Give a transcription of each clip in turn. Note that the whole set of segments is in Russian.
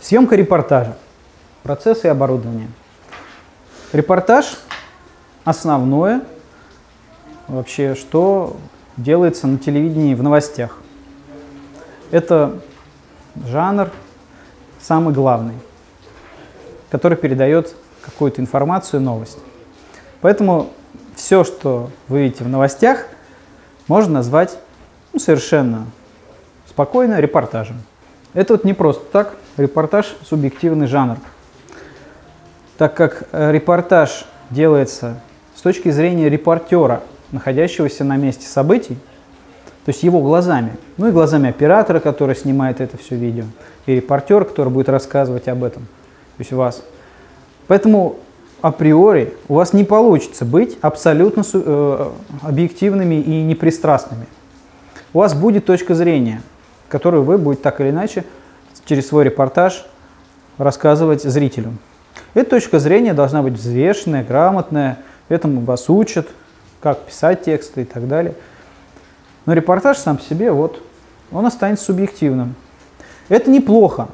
Съемка репортажа. Процессы и оборудование. Репортаж – основное вообще, что делается на телевидении в новостях. Это жанр самый главный, который передает какую-то информацию, новость. Поэтому все, что вы видите в новостях, можно назвать совершенно спокойно репортажем. Это вот не просто так. Репортаж – субъективный жанр. Так как репортаж делается с точки зрения репортера, находящегося на месте событий, то есть его глазами, ну и глазами оператора, который снимает это все видео, и репортер, который будет рассказывать об этом, то есть вас. Поэтому априори у вас не получится быть абсолютно объективными и непристрастными. У вас будет точка зрения, которую вы будете так или иначе через свой репортаж рассказывать зрителю. Эта точка зрения должна быть взвешенная, грамотная, этому вас учат, как писать тексты и так далее. Но репортаж сам по себе, вот, он останется субъективным. Это неплохо.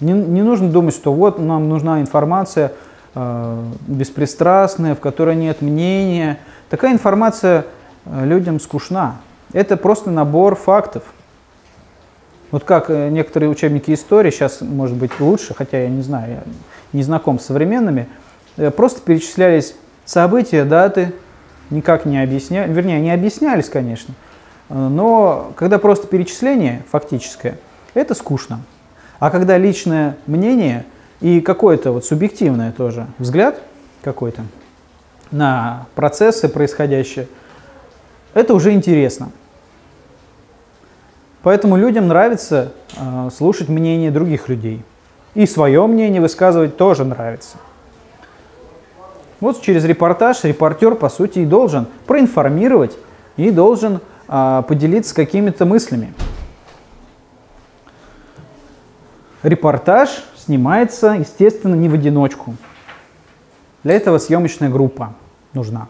Не нужно думать, что вот нам нужна информация беспристрастная, в которой нет мнения. Такая информация людям скучна. Это просто набор фактов. Вот как некоторые учебники истории, сейчас, может быть, лучше, хотя я не знаю, я не знаком с современными, просто перечислялись события, даты, никак не объясняли, вернее, не объяснялись, конечно, но когда просто перечисление фактическое, это скучно. А когда личное мнение и какое-то вот субъективное тоже взгляд какой-то на процессы происходящие, это уже интересно. Поэтому людям нравится слушать мнение других людей. И свое мнение высказывать тоже нравится. Вот через репортаж репортер, по сути, и должен проинформировать, и должен поделиться какими-то мыслями. Репортаж снимается, естественно, не в одиночку. Для этого съемочная группа нужна.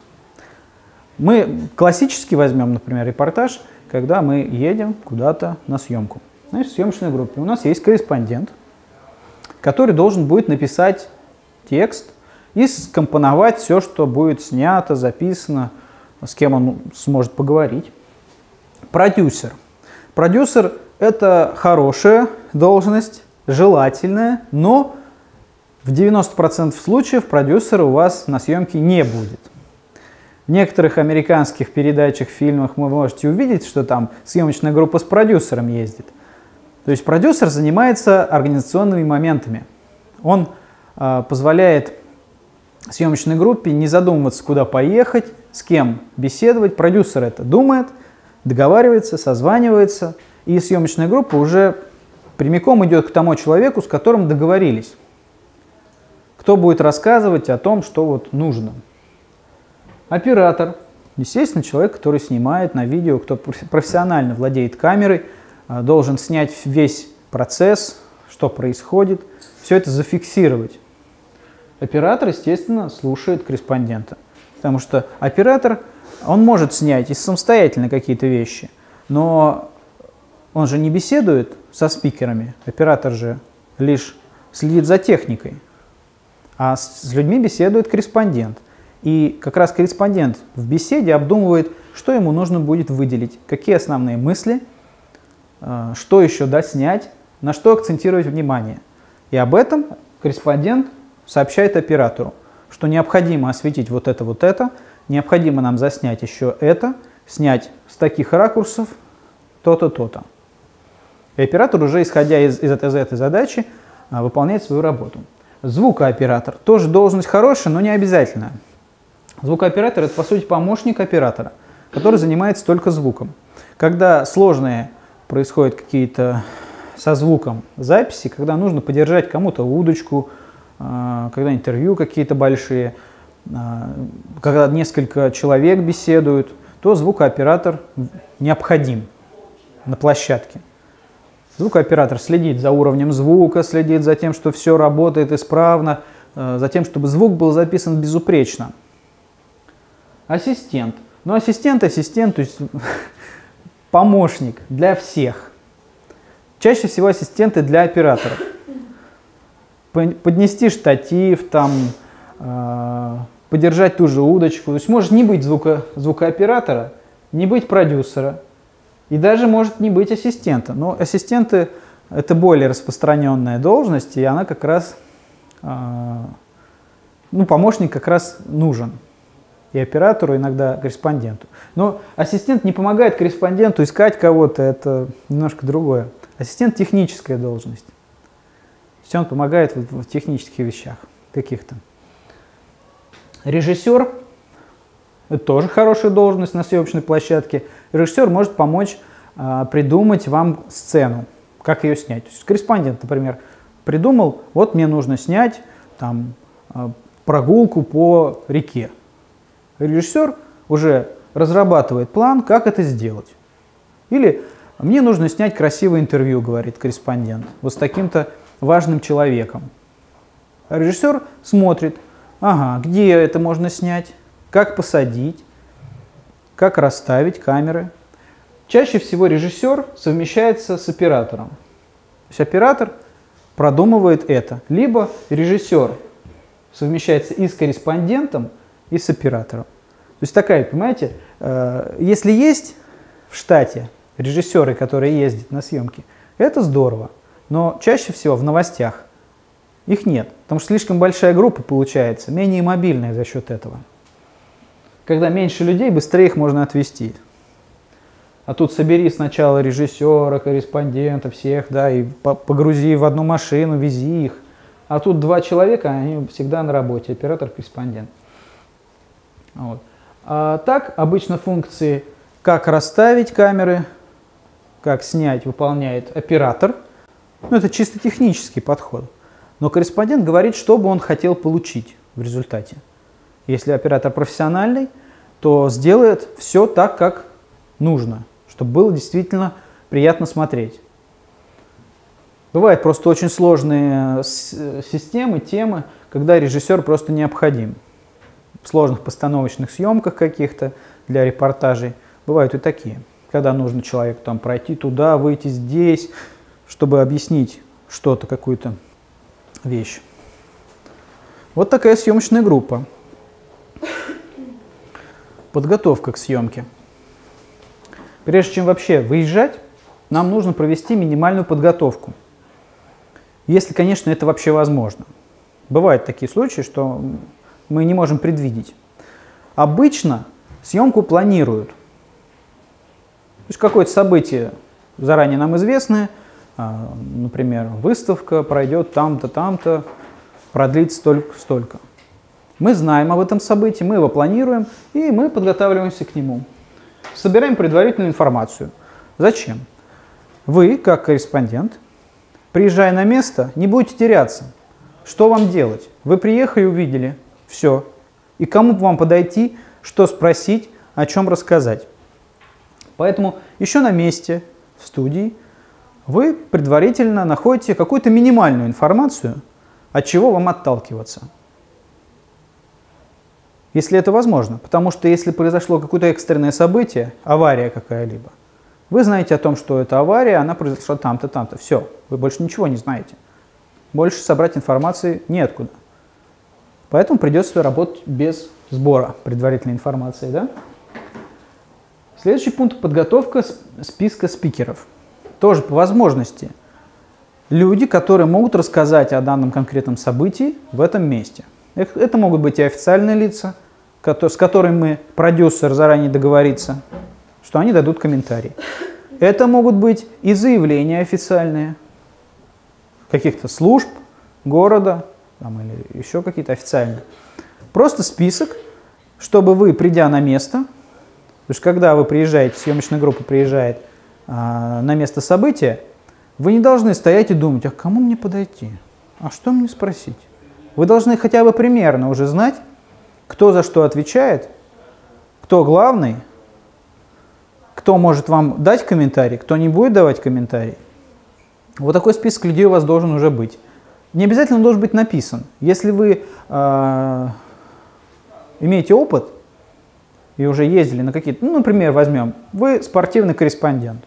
Мы классически возьмем, например, репортаж, когда мы едем куда-то на съемку. Значит, в съемочной группе у нас есть корреспондент, который должен будет написать текст и скомпоновать все, что будет снято, записано, с кем он сможет поговорить. Продюсер. Продюсер – это хорошая должность, желательная, но в 90% случаев продюсера у вас на съемке не будет. В некоторых американских передачах, фильмах вы можете увидеть, что там съемочная группа с продюсером ездит. То есть продюсер занимается организационными моментами. Он позволяет съемочной группе не задумываться, куда поехать, с кем беседовать. Продюсер это думает, договаривается, созванивается, и съемочная группа уже прямиком идет к тому человеку, с которым договорились. Кто будет рассказывать о том, что вот нужно. Оператор, естественно, человек, который снимает на видео, кто профессионально владеет камерой, должен снять весь процесс, что происходит, все это зафиксировать. Оператор, естественно, слушает корреспондента, потому что оператор, он может снять и самостоятельно какие-то вещи, но он же не беседует со спикерами, оператор же лишь следит за техникой, а с людьми беседует корреспондент. И как раз корреспондент в беседе обдумывает, что ему нужно будет выделить, какие основные мысли, что еще доснять, на что акцентировать внимание. И об этом корреспондент сообщает оператору, что необходимо осветить вот это, необходимо нам заснять еще это, снять с таких ракурсов то-то, то-то. И оператор уже, исходя из этой задачи, выполняет свою работу. Звукооператор. Тоже должность хорошая, но не обязательная. Звукооператор – это, по сути, помощник оператора, который занимается только звуком. Когда сложные происходят какие-то со звуком записи, когда нужно подержать кому-то удочку, когда интервью какие-то большие, когда несколько человек беседуют, то звукооператор необходим на площадке. Звукооператор следит за уровнем звука, следит за тем, что все работает исправно, за тем, чтобы звук был записан безупречно. Ассистент. Ну, ассистент, то есть помощник для всех. Чаще всего ассистенты для операторов. поднести штатив, там, подержать ту же удочку. То есть может не быть звукооператора, не быть продюсера и даже может не быть ассистента. Но ассистенты – это более распространенная должность, и она как раз, ну, помощник как раз нужен. И оператору, иногда корреспонденту. Но ассистент не помогает корреспонденту искать кого-то, это немножко другое. Ассистент – техническая должность. То есть он помогает в технических вещах каких-то. Режиссер – это тоже хорошая должность на съемочной площадке. Режиссер может помочь придумать вам сцену, как ее снять. То есть корреспондент, например, придумал, вот мне нужно снять там, прогулку по реке. Режиссер уже разрабатывает план, как это сделать. Или мне нужно снять красивое интервью, говорит корреспондент, вот с таким-то важным человеком. А режиссер смотрит, ага, где это можно снять, как посадить, как расставить камеры. Чаще всего режиссер совмещается с оператором. То есть оператор продумывает это. Либо режиссер совмещается и с корреспондентом, и с оператором. То есть такая, понимаете, если есть в штате режиссеры, которые ездят на съемки, это здорово, но чаще всего в новостях их нет, потому что слишком большая группа получается, менее мобильная за счет этого. Когда меньше людей, быстрее их можно отвезти. А тут собери сначала режиссера, корреспондента, всех, да, и погрузи в одну машину, вези их. А тут два человека, они всегда на работе, оператор, корреспондент. Вот. А так обычно функции, как расставить камеры, как снять, выполняет оператор. Ну, это чисто технический подход. Но корреспондент говорит, что бы он хотел получить в результате. Если оператор профессиональный, то сделает все так, как нужно, чтобы было действительно приятно смотреть. Бывают просто очень сложные системы, темы, когда режиссер просто необходим. В сложных постановочных съемках каких-то, для репортажей. Бывают и такие, когда нужно человеку там пройти туда, выйти здесь, чтобы объяснить что-то, какую-то вещь. Вот такая съемочная группа. Подготовка к съемке. Прежде чем вообще выезжать, нам нужно провести минимальную подготовку. Если, конечно, это вообще возможно. Бывают такие случаи, что мы не можем предвидеть. Обычно съемку планируют. То есть какое-то событие заранее нам известное, например, выставка пройдет там-то, там-то, продлится столько-столько. Мы знаем об этом событии, мы его планируем, и мы подготавливаемся к нему. Собираем предварительную информацию. Зачем? Вы, как корреспондент, приезжая на место, не будете теряться. Что вам делать? Вы приехали и увидели. Все. И кому бы вам подойти, что спросить, о чем рассказать. Поэтому еще на месте, в студии, вы предварительно находите какую-то минимальную информацию, от чего вам отталкиваться. Если это возможно. Потому что если произошло какое-то экстренное событие, авария какая-либо, вы знаете о том, что это авария, она произошла там-то, там-то. Все. Вы больше ничего не знаете. Больше собрать информации неоткуда. Поэтому придется работать без сбора предварительной информации. Да? Следующий пункт – подготовка списка спикеров. Тоже по возможности. Люди, которые могут рассказать о данном конкретном событии в этом месте. Это могут быть и официальные лица, с которыми мы, продюсер, заранее договорится, что они дадут комментарий. Это могут быть и заявления официальные каких-то служб, города, там, или еще какие-то официальные. Просто список, чтобы вы, придя на место, потому что когда вы приезжаете, съемочная группа приезжает на место события, вы не должны стоять и думать, а к кому мне подойти, а что мне спросить. Вы должны хотя бы примерно уже знать, кто за что отвечает, кто главный, кто может вам дать комментарий, кто не будет давать комментарий. Вот такой список людей у вас должен уже быть. Не обязательно он должен быть написан. Если вы имеете опыт и уже ездили на какие-то... Ну, например, возьмем, вы спортивный корреспондент.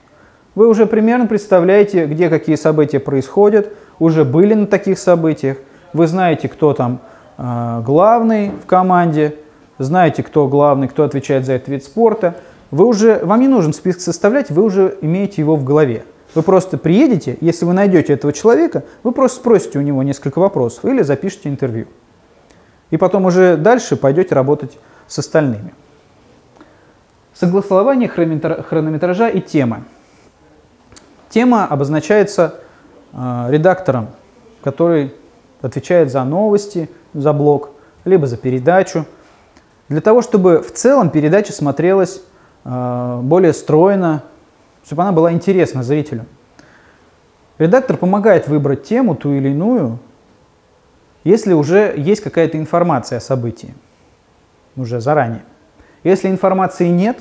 Вы уже примерно представляете, где какие события происходят, уже были на таких событиях. Вы знаете, кто там главный в команде, знаете, кто главный, кто отвечает за этот вид спорта. Вы уже, вам не нужен список составлять, вы уже имеете его в голове. Вы просто приедете, если вы найдете этого человека, вы просто спросите у него несколько вопросов или запишите интервью. И потом уже дальше пойдете работать с остальными. Согласование хронометража и темы. Тема обозначается редактором, который отвечает за новости, за блог, либо за передачу. Для того, чтобы в целом передача смотрелась более стройно, чтобы она была интересна зрителю. Редактор помогает выбрать тему, ту или иную, если уже есть какая-то информация о событии, уже заранее. Если информации нет,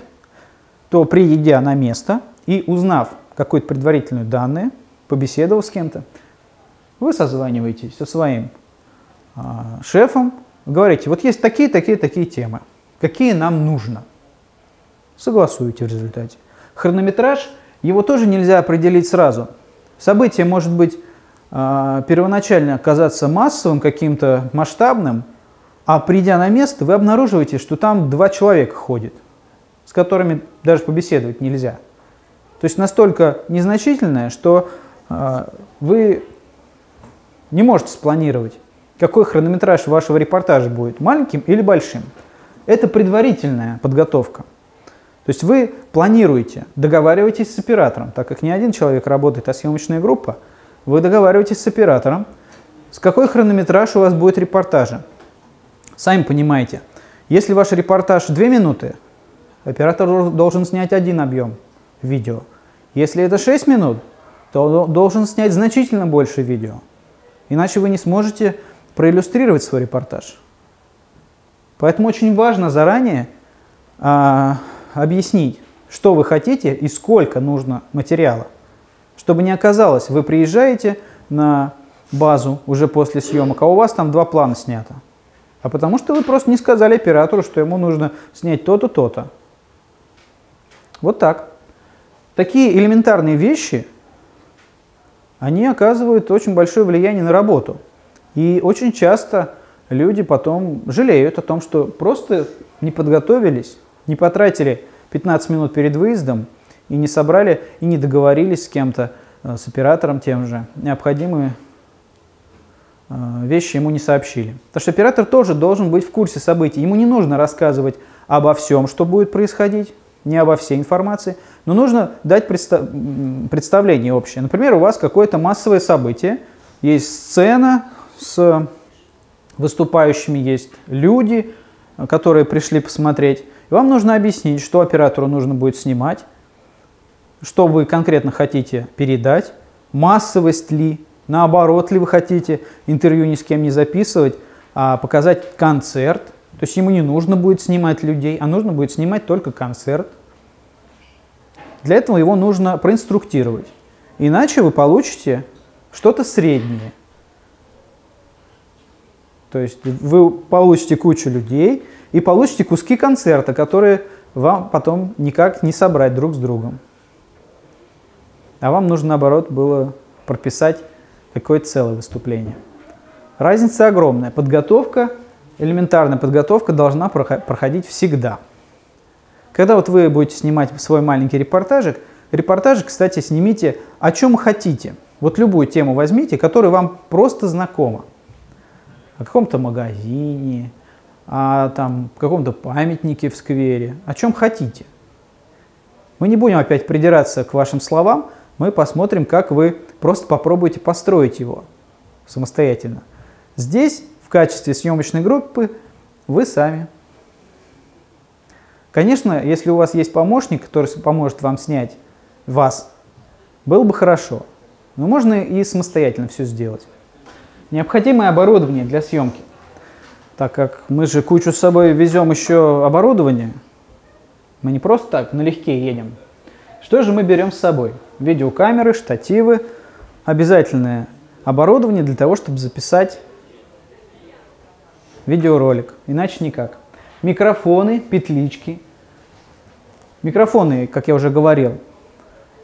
то приедя на место и узнав какую-то предварительную данную, побеседовав с кем-то, вы созваниваетесь со своим шефом, говорите, вот есть такие, такие, такие темы, какие нам нужно. Согласуете в результате. Хронометраж, его тоже нельзя определить сразу. Событие может быть первоначально оказаться массовым, каким-то масштабным, а придя на место, вы обнаруживаете, что там 2 человека ходят, с которыми даже побеседовать нельзя. То есть настолько незначительное, что вы не можете спланировать, какой хронометраж вашего репортажа будет, маленьким или большим. Это предварительная подготовка. То есть вы планируете, договариваетесь с оператором, так как не один человек работает, а съемочная группа, вы договариваетесь с оператором, с какой хронометраж у вас будет репортажа. Сами понимаете, если ваш репортаж 2 минуты, оператор должен снять один объем видео. Если это 6 минут, то он должен снять значительно больше видео. Иначе вы не сможете проиллюстрировать свой репортаж. Поэтому очень важно заранее объяснить, что вы хотите и сколько нужно материала. Чтобы не оказалось, вы приезжаете на базу уже после съемок, а у вас там 2 плана снято. А потому что вы просто не сказали оператору, что ему нужно снять то-то, то-то. Вот так. Такие элементарные вещи, они оказывают очень большое влияние на работу. И очень часто люди потом жалеют о том, что просто не подготовились, не потратили 15 минут перед выездом и не собрали, и не договорились с кем-то, с оператором тем же, необходимые вещи ему не сообщили. Потому что оператор тоже должен быть в курсе событий. Ему не нужно рассказывать обо всем, что будет происходить, не обо всей информации, но нужно дать представление общее. Например, у вас какое-то массовое событие, есть сцена с выступающими, есть люди, которые пришли посмотреть. Вам нужно объяснить, что оператору нужно будет снимать, что вы конкретно хотите передать, массовость ли, наоборот ли вы хотите интервью ни с кем не записывать, а показать концерт. То есть ему не нужно будет снимать людей, а нужно будет снимать только концерт. Для этого его нужно проинструктировать. Иначе вы получите что-то среднее. То есть вы получите кучу людей и получите куски концерта, которые вам потом никак не собрать друг с другом. А вам нужно, наоборот, было прописать какое-то целое выступление. Разница огромная. Подготовка, элементарная подготовка должна проходить всегда. Когда вот вы будете снимать свой маленький репортажик, кстати, снимите о чем хотите. Вот любую тему возьмите, которая вам просто знакома. О каком-то магазине, о там, каком-то памятнике в сквере, о чем хотите. Мы не будем опять придираться к вашим словам, мы посмотрим, как вы просто попробуете построить его самостоятельно. Здесь, в качестве съемочной группы, вы сами. Конечно, если у вас есть помощник, который поможет вам снять вас, было бы хорошо, но можно и самостоятельно все сделать. Необходимое оборудование для съемки. Так как мы же кучу с собой везем еще оборудование, мы не просто так налегке едем. Что же мы берем с собой? Видеокамеры, штативы, обязательное оборудование для того, чтобы записать видеоролик, иначе никак. Микрофоны, петлички. Микрофоны, как я уже говорил,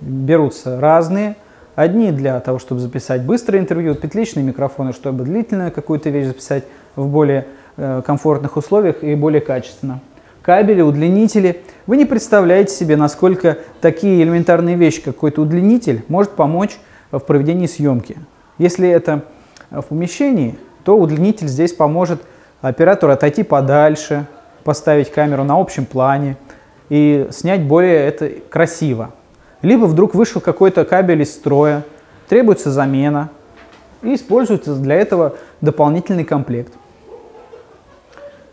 берутся разные. Одни для того, чтобы записать быстрое интервью, петличные микрофоны, чтобы длительно какую-то вещь записать в более комфортных условиях и более качественно. Кабели, удлинители. Вы не представляете себе, насколько такие элементарные вещи, как какой-то удлинитель, может помочь в проведении съемки. Если это в помещении, то удлинитель здесь поможет оператору отойти подальше, поставить камеру на общем плане и снять более это красиво. Либо вдруг вышел какой-то кабель из строя, требуется замена, и используется для этого дополнительный комплект.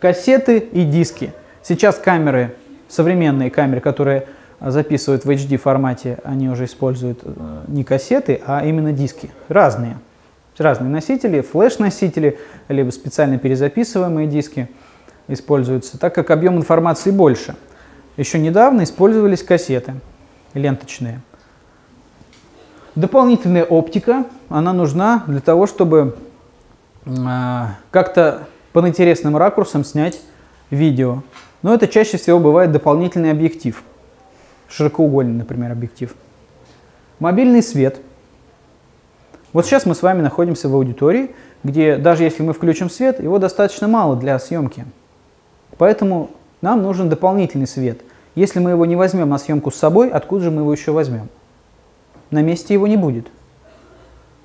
Кассеты и диски. Сейчас камеры, современные камеры, которые записывают в HD формате, они уже используют не кассеты, а именно диски. Разные носители, флеш-носители, либо специально перезаписываемые диски используются, так как объем информации больше. Еще недавно использовались кассеты ленточные. Дополнительная оптика, она нужна для того, чтобы как-то по интересным ракурсам снять видео. Но это чаще всего бывает дополнительный объектив. Широкоугольный, например, объектив. Мобильный свет. Вот сейчас мы с вами находимся в аудитории, где даже если мы включим свет, его достаточно мало для съемки. Поэтому нам нужен дополнительный свет. Если мы его не возьмем на съемку с собой, откуда же мы его еще возьмем? На месте его не будет.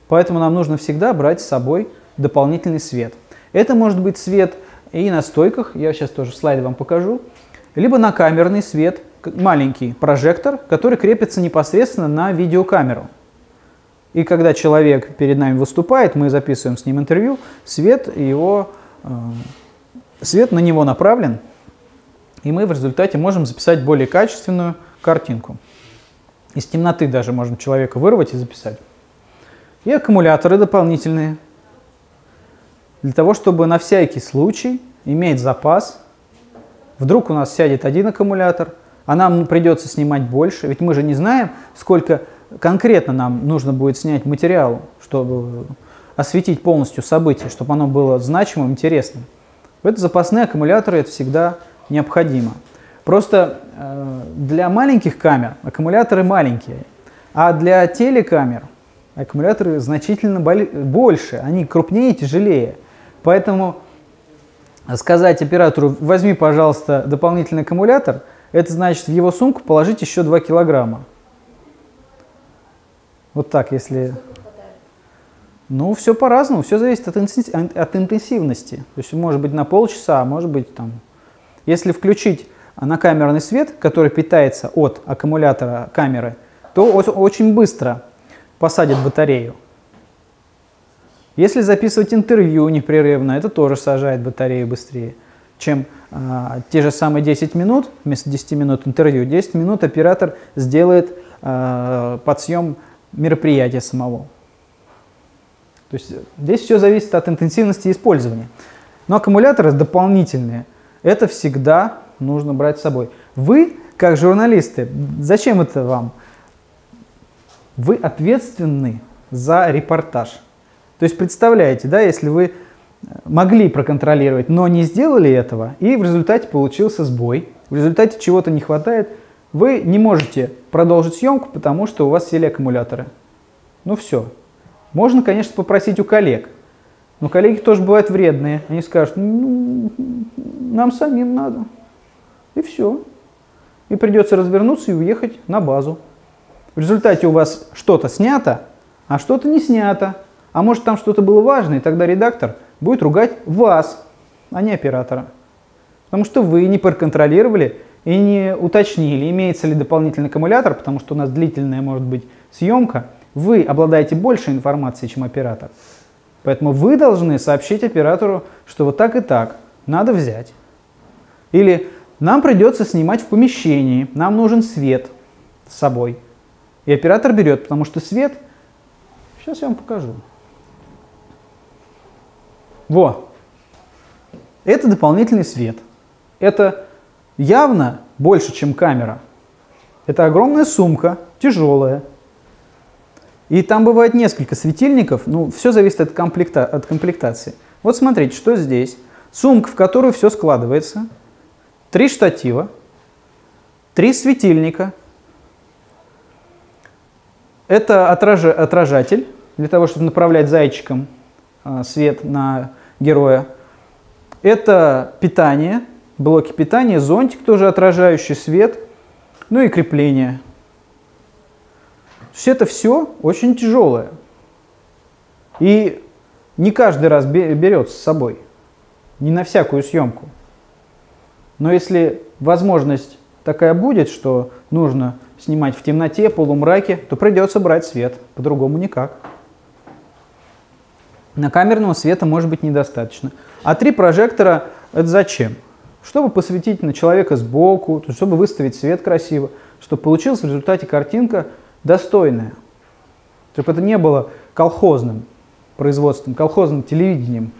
Поэтому нам нужно всегда брать с собой дополнительный свет. Это может быть свет и на стойках, я сейчас тоже слайды вам покажу, либо на камерный свет, маленький прожектор, который крепится непосредственно на видеокамеру. И когда человек перед нами выступает, мы записываем с ним интервью, свет на него направлен, и мы в результате можем записать более качественную картинку. Из темноты даже можем человека вырвать и записать. И аккумуляторы дополнительные, для того, чтобы на всякий случай иметь запас. Вдруг у нас сядет один аккумулятор, а нам придется снимать больше, ведь мы же не знаем, сколько конкретно нам нужно будет снять материал, чтобы осветить полностью событие, чтобы оно было значимым, интересным. Это запасные аккумуляторы, это всегда необходимо. Просто для маленьких камер аккумуляторы маленькие, а для телекамер аккумуляторы значительно больше, они крупнее и тяжелее. Поэтому сказать оператору, возьми, пожалуйста, дополнительный аккумулятор, это значит в его сумку положить еще 2 килограмма. Вот так, если... Ну, все по-разному, все зависит от интенсивности. То есть, может быть, на полчаса, а может быть, там... Если включить на камерный свет, который питается от аккумулятора камеры, то очень быстро посадит батарею. Если записывать интервью непрерывно, это тоже сажает батарею быстрее, чем те же самые 10 минут, вместо 10 минут интервью. 10 минут оператор сделает подсъем мероприятия самого. То есть здесь все зависит от интенсивности использования. Но аккумуляторы дополнительные, это всегда нужно брать с собой. Вы, как журналисты, зачем это вам? Вы ответственны за репортаж. То есть представляете, да, если вы могли проконтролировать, но не сделали этого, и в результате получился сбой, в результате чего-то не хватает, вы не можете продолжить съемку, потому что у вас сели аккумуляторы. Ну все. Можно, конечно, попросить у коллег. Но коллеги тоже бывают вредные. Они скажут, ну, нам самим надо. И все. И придется развернуться и уехать на базу. В результате у вас что-то снято, а что-то не снято. А может, там что-то было важное, и тогда редактор будет ругать вас, а не оператора. Потому что вы не проконтролировали и не уточнили, имеется ли дополнительный аккумулятор, потому что у нас длительная может быть съемка, вы обладаете больше информации, чем оператор. Поэтому вы должны сообщить оператору, что вот так и так, надо взять. Или нам придется снимать в помещении, нам нужен свет с собой. И оператор берет, потому что свет... Сейчас я вам покажу. Во! Это дополнительный свет. Это... Явно больше, чем камера. Это огромная сумка, тяжелая. И там бывает несколько светильников, ну, все зависит от комплектации. Вот смотрите, что здесь. Сумка, в которую все складывается. 3 штатива. 3 светильника. Это отражатель для того, чтобы направлять зайчиком свет на героя. Это питание, блоки питания, зонтик тоже отражающий свет, ну и крепление. То есть это все очень тяжелое. И не каждый раз берется с собой, не на всякую съемку. Но если возможность такая будет, что нужно снимать в темноте, полумраке, то придется брать свет, по-другому никак. На камерного света может быть недостаточно. А 3 прожектора – это зачем? Чтобы посветить на человека сбоку, чтобы выставить свет красиво, чтобы получилась в результате картинка достойная. Чтобы это не было колхозным производством, колхозным телевидением,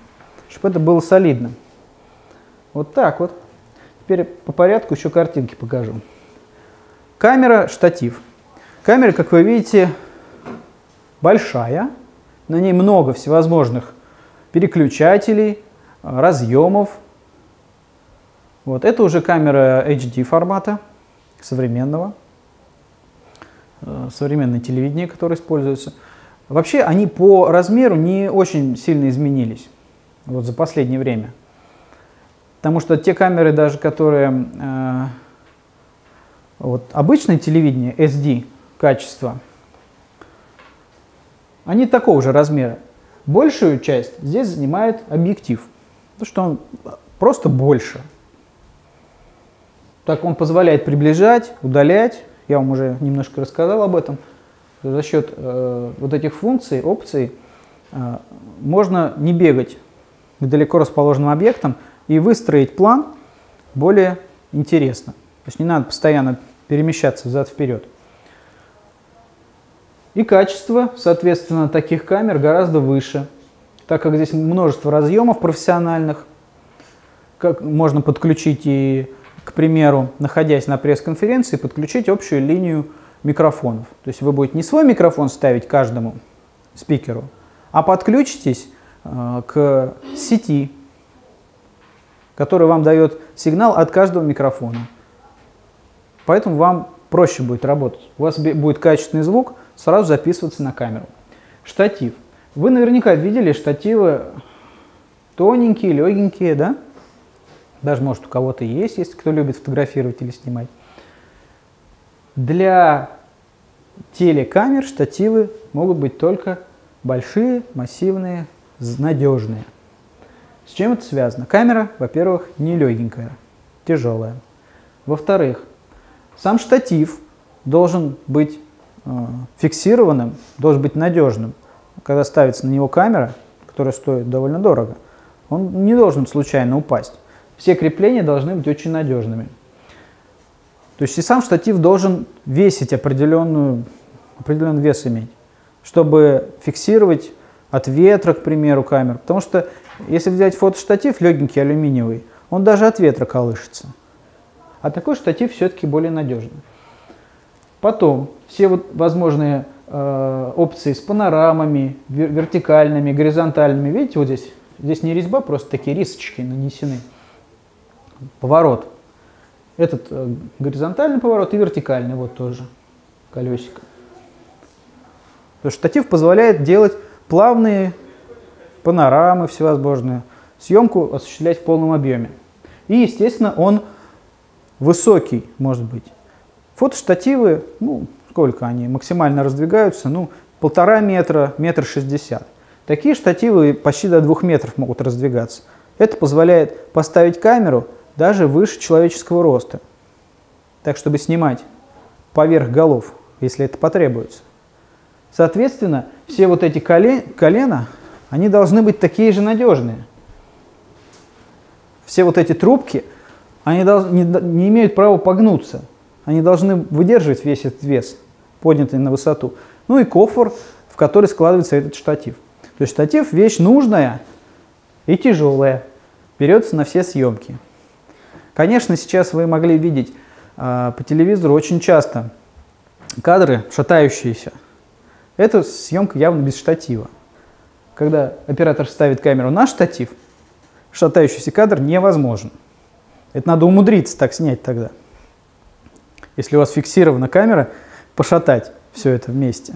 чтобы это было солидным. Вот так вот. Теперь по порядку еще картинки покажу. Камера, штатив. Камера, как вы видите, большая. На ней много всевозможных переключателей, разъемов. Вот. Это уже камера HD формата, современного. Современное телевидение, которое используется. Вообще они по размеру не очень сильно изменились вот за последнее время. Потому что те камеры, даже которые вот, обычное телевидение, SD качество, они такого же размера. Большую часть здесь занимает объектив, потому что он просто больше. Так он позволяет приближать, удалять. Я вам уже немножко рассказал об этом. За счет вот этих функций, опций, можно не бегать к далеко расположенным объектам и выстроить план более интересно. То есть не надо постоянно перемещаться взад-вперед. И качество, соответственно, таких камер гораздо выше, так как здесь множество разъемов профессиональных. Как можно подключить и, к примеру, находясь на пресс-конференции, подключить общую линию микрофонов. То есть вы будете не свой микрофон ставить каждому спикеру, а подключитесь к сети, который вам дает сигнал от каждого микрофона. Поэтому вам проще будет работать. У вас будет качественный звук, сразу записываться на камеру. Штатив. Вы наверняка видели штативы тоненькие, легенькие, да? Даже, может, у кого-то есть, если кто любит фотографировать или снимать. Для телекамер штативы могут быть только большие, массивные, надежные. С чем это связано? Камера, во-первых, не легенькая, тяжелая. Во-вторых, сам штатив должен быть фиксированным, должен быть надежным. Когда ставится на него камера, которая стоит довольно дорого, он не должен случайно упасть. Все крепления должны быть очень надежными. То есть и сам штатив должен весить определенный вес иметь, чтобы фиксировать от ветра, к примеру, камеру. Потому что если взять фотоштатив легенький, алюминиевый, он даже от ветра колышется. А такой штатив все-таки более надежный. Потом все вот возможные опции с панорамами, вертикальными, горизонтальными. Видите, вот здесь, здесь не резьба, просто такие рисочки нанесены. Поворот. Этот горизонтальный поворот и вертикальный, вот тоже колесико. То есть штатив позволяет делать плавные панорамы всевозможные, съемку осуществлять в полном объеме. И, естественно, он высокий может быть. Фотоштативы, ну, сколько они максимально раздвигаются? Ну, 1,5 метра, 1,60 м. Такие штативы почти до 2 метров могут раздвигаться. Это позволяет поставить камеру даже выше человеческого роста. Так, чтобы снимать поверх голов, если это потребуется. Соответственно, все вот эти колена, они должны быть такие же надежные. Все вот эти трубки, они не имеют права погнуться. Они должны выдерживать весь этот вес, поднятый на высоту. Ну и кофр, в который складывается этот штатив. То есть штатив – вещь нужная и тяжелая. Берется на все съемки. Конечно, сейчас вы могли видеть по телевизору очень часто кадры шатающиеся. Это съемка явно без штатива. Когда оператор ставит камеру на штатив, шатающийся кадр невозможен. Это надо умудриться так снять тогда. Если у вас фиксирована камера, пошатать все это вместе.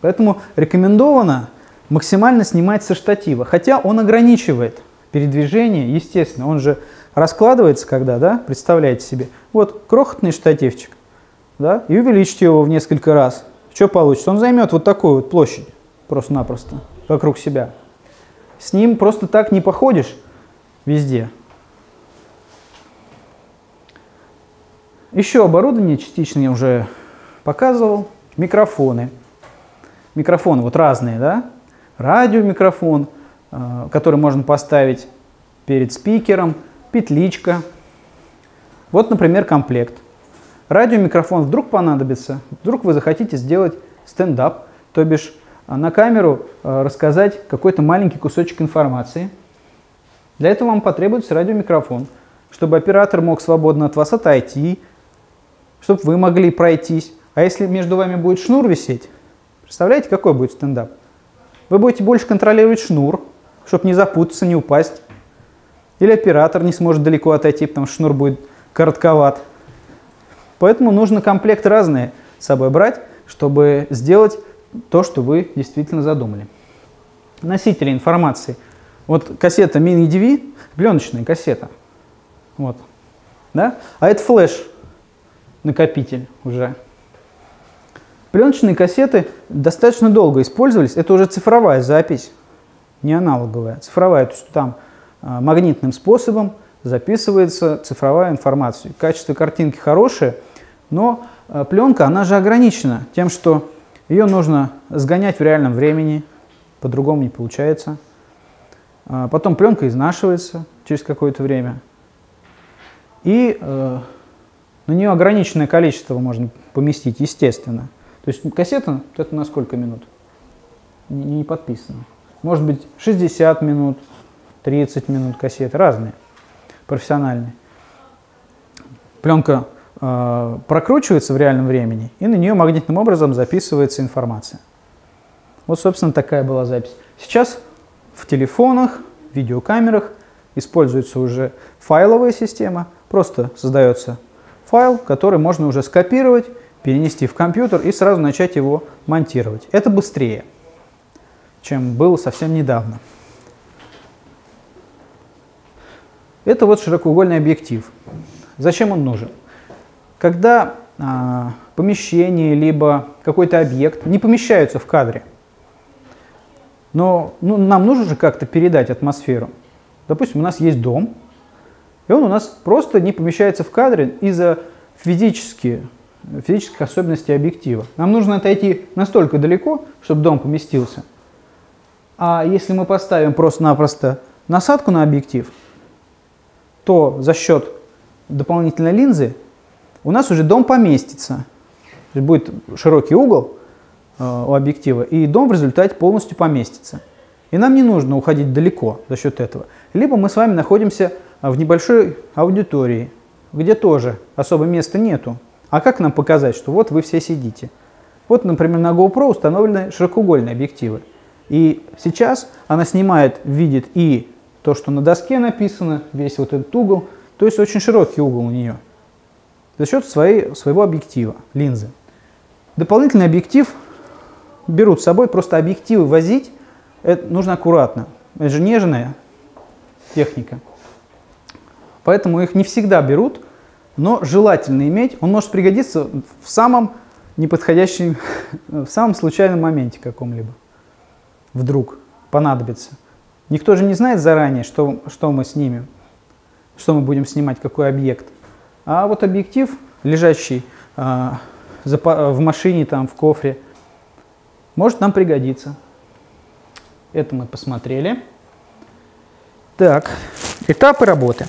Поэтому рекомендовано максимально снимать со штатива. Хотя он ограничивает передвижение, естественно. Он же раскладывается, когда, да, представляете себе. Вот крохотный штативчик, да, и увеличите его в несколько раз. Что получится? Он займет вот такую вот площадь просто-напросто вокруг себя. С ним просто так не походишь везде. Еще оборудование частично я уже показывал. Микрофоны. Микрофоны вот разные, да? Радиомикрофон, который можно поставить перед спикером, петличка. Вот, например, комплект. Радиомикрофон вдруг понадобится, вдруг вы захотите сделать стендап, то бишь на камеру рассказать какой-то маленький кусочек информации. Для этого вам потребуется радиомикрофон, чтобы оператор мог свободно от вас отойти, чтобы вы могли пройтись. А если между вами будет шнур висеть, представляете, какой будет стендап? Вы будете больше контролировать шнур, чтобы не запутаться, не упасть. Или оператор не сможет далеко отойти, потому что шнур будет коротковат. Поэтому нужно комплект разные с собой брать, чтобы сделать то, что вы действительно задумали. Носители информации. Вот кассета mini-DV, пленочная кассета. Вот. Да? А это флеш-накопитель уже. Пленочные кассеты достаточно долго использовались. Это уже цифровая запись, не аналоговая. Цифровая, то есть там магнитным способом записывается цифровая информация. Качество картинки хорошее, но пленка, она же ограничена тем, что ее нужно сгонять в реальном времени, по-другому не получается. Потом пленка изнашивается через какое-то время. И на нее ограниченное количество можно поместить, естественно. То есть кассета, вот это на сколько минут? Не подписано. Может быть 60 минут, 30 минут кассеты, разные, профессиональные. Пленка прокручивается в реальном времени, и на нее магнитным образом записывается информация. Вот, собственно, такая была запись. Сейчас в телефонах, видеокамерах используется уже файловая система. Просто создается файл, который можно уже скопировать, перенести в компьютер и сразу начать его монтировать. Это быстрее, чем было совсем недавно. Это вот широкоугольный объектив. Зачем он нужен? Когда помещение, либо какой-то объект не помещаются в кадре, но нам нужно же как-то передать атмосферу. Допустим, у нас есть дом, и он у нас просто не помещается в кадре из-за физических особенностей объектива. Нам нужно отойти настолько далеко, чтобы дом поместился. А если мы поставим просто-напросто насадку на объектив, то за счет дополнительной линзы у нас уже дом поместится. Будет широкий угол у объектива, и дом в результате полностью поместится. И нам не нужно уходить далеко за счет этого. Либо мы с вами находимся в небольшой аудитории, где тоже особо места нету. А как нам показать, что вот вы все сидите? Вот, например, на GoPro установлены широкоугольные объективы. И сейчас она снимает, видит и то, что на доске написано, весь вот этот угол. То есть очень широкий угол у нее за счет своего объектива, линзы. Дополнительный объектив берут с собой, просто объективы возить это нужно аккуратно. Это же нежная техника. Поэтому их не всегда берут, но желательно иметь. Он может пригодиться в самом неподходящем, в самом случайном моменте каком-либо. Вдруг понадобится. Никто же не знает заранее, что мы снимем, что мы будем снимать, какой объект. А вот объектив, лежащий в машине, там, в кофре, может нам пригодиться. Это мы посмотрели. Так, этапы работы.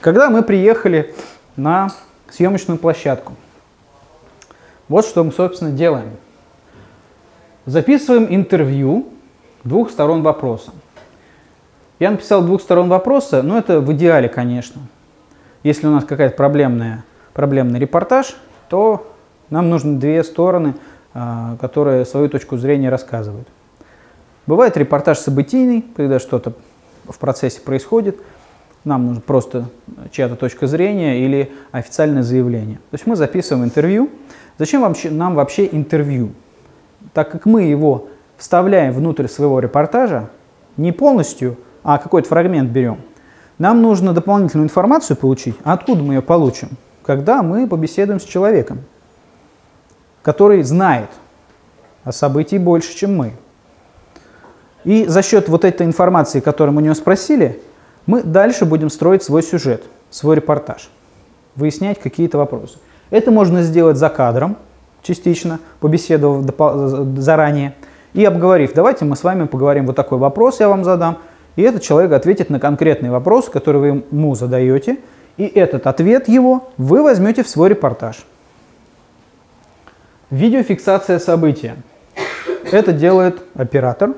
Когда мы приехали на съемочную площадку, вот что мы, собственно, делаем. Записываем интервью двух сторон вопроса. Я написал двух сторон вопроса, но это в идеале, конечно. Если у нас какая-то проблемный репортаж, то нам нужны две стороны, которые свою точку зрения рассказывают. Бывает репортаж событийный, когда что-то в процессе происходит. Нам нужна просто чья-то точка зрения или официальное заявление. То есть мы записываем интервью. Зачем нам вообще интервью? так как мы его вставляем внутрь своего репортажа, не полностью, а какой-то фрагмент берем, нам нужно дополнительную информацию получить. Откуда мы ее получим? Когда мы побеседуем с человеком, который знает о событии больше, чем мы. И за счет вот этой информации, которую мы у него спросили, мы дальше будем строить свой сюжет, свой репортаж, выяснять какие-то вопросы. Это можно сделать за кадром, частично, побеседовав заранее и обговорив. Давайте мы с вами поговорим, вот такой вопрос я вам задам, и этот человек ответит на конкретный вопрос, который вы ему задаете, и этот ответ его вы возьмете в свой репортаж. Видеофиксация события. Это делает оператор,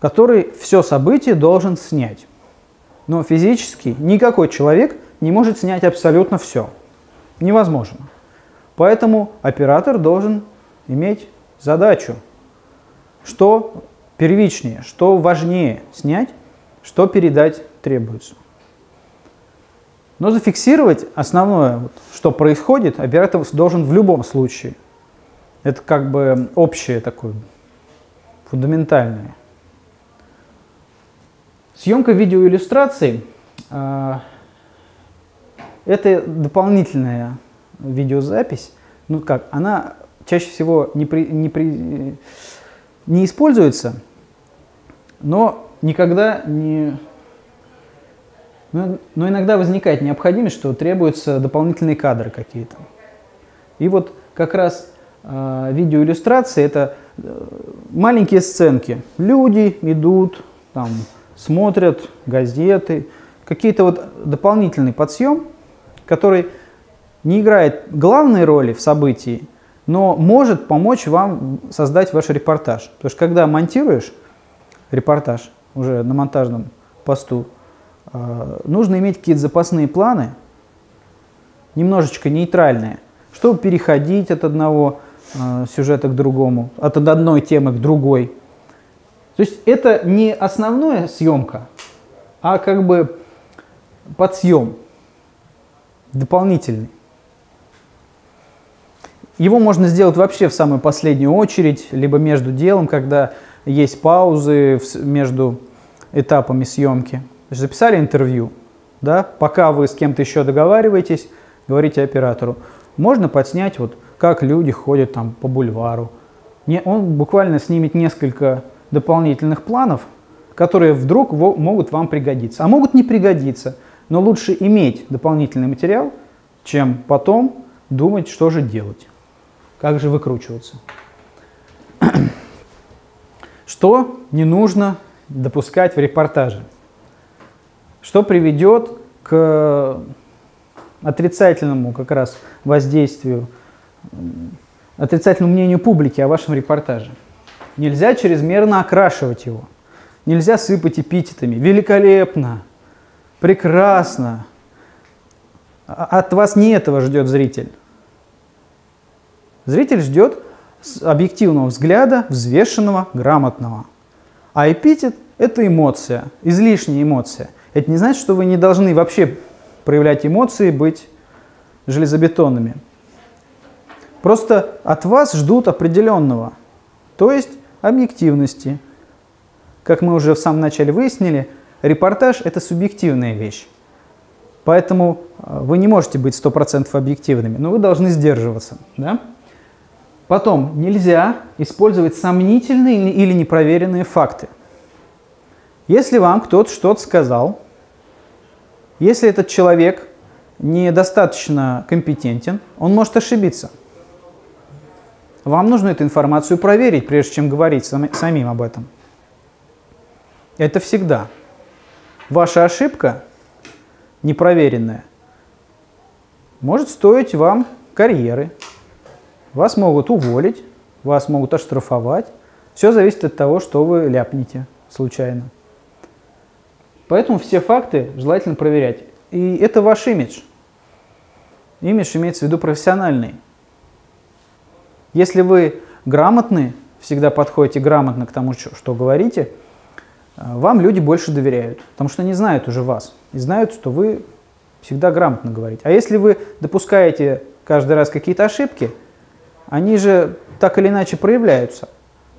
который все событие должен снять. Но физически никакой человек не может снять абсолютно все. Невозможно. Поэтому оператор должен иметь задачу, что первичнее, что важнее снять, что передать требуется. Но зафиксировать основное, что происходит, оператор должен в любом случае. Это как бы общее такое, фундаментальное. Съемка видеоиллюстраций – это дополнительная видеозапись. Ну как, она чаще всего не используется, но никогда не… Но иногда возникает необходимость, что требуются дополнительные кадры какие-то. И вот как раз видеоиллюстрации – это маленькие сценки. Люди идут, там, смотрят газеты, какие-то вот дополнительный подсъем, который не играет главной роли в событии, но может помочь вам создать ваш репортаж. Потому что когда монтируешь репортаж уже на монтажном посту, нужно иметь какие-то запасные планы, немножечко нейтральные, чтобы переходить от одного сюжета к другому, от одной темы к другой. То есть это не основная съемка, а как бы подсъем дополнительный. Его можно сделать вообще в самую последнюю очередь, либо между делом, когда есть паузы между этапами съемки. Записали интервью, да, пока вы с кем-то еще договариваетесь, говорите оператору, можно подснять, вот, как люди ходят там по бульвару. Он буквально снимет несколько дополнительных планов, которые вдруг могут вам пригодиться, а могут не пригодиться, но лучше иметь дополнительный материал, чем потом думать, что же делать, как же выкручиваться. Что не нужно допускать в репортаже? Что приведет к отрицательному как раз воздействию, отрицательному мнению публики о вашем репортаже. Нельзя чрезмерно окрашивать его, нельзя сыпать эпитетами. Великолепно, прекрасно. От вас не этого ждет зритель. Зритель ждет объективного взгляда, взвешенного, грамотного. А эпитет – это эмоция, излишняя эмоция. Это не значит, что вы не должны вообще проявлять эмоции, быть железобетонными. Просто от вас ждут определенного, то есть объективности. Как мы уже в самом начале выяснили, репортаж – это субъективная вещь. Поэтому вы не можете быть 100% объективными, но вы должны сдерживаться. Да? Потом, нельзя использовать сомнительные или непроверенные факты. Если вам кто-то что-то сказал, если этот человек недостаточно компетентен, он может ошибиться. Вам нужно эту информацию проверить, прежде чем говорить самим об этом. Это всегда. Ваша ошибка, непроверенная, может стоить вам карьеры. Вас могут уволить, вас могут оштрафовать. Все зависит от того, что вы ляпнете случайно. Поэтому все факты желательно проверять. И это ваш имидж. Имидж имеется в виду профессиональный. Если вы грамотны, всегда подходите грамотно к тому, что говорите, вам люди больше доверяют, потому что они знают уже вас и знают, что вы всегда грамотно говорите. А если вы допускаете каждый раз какие-то ошибки, они же так или иначе проявляются,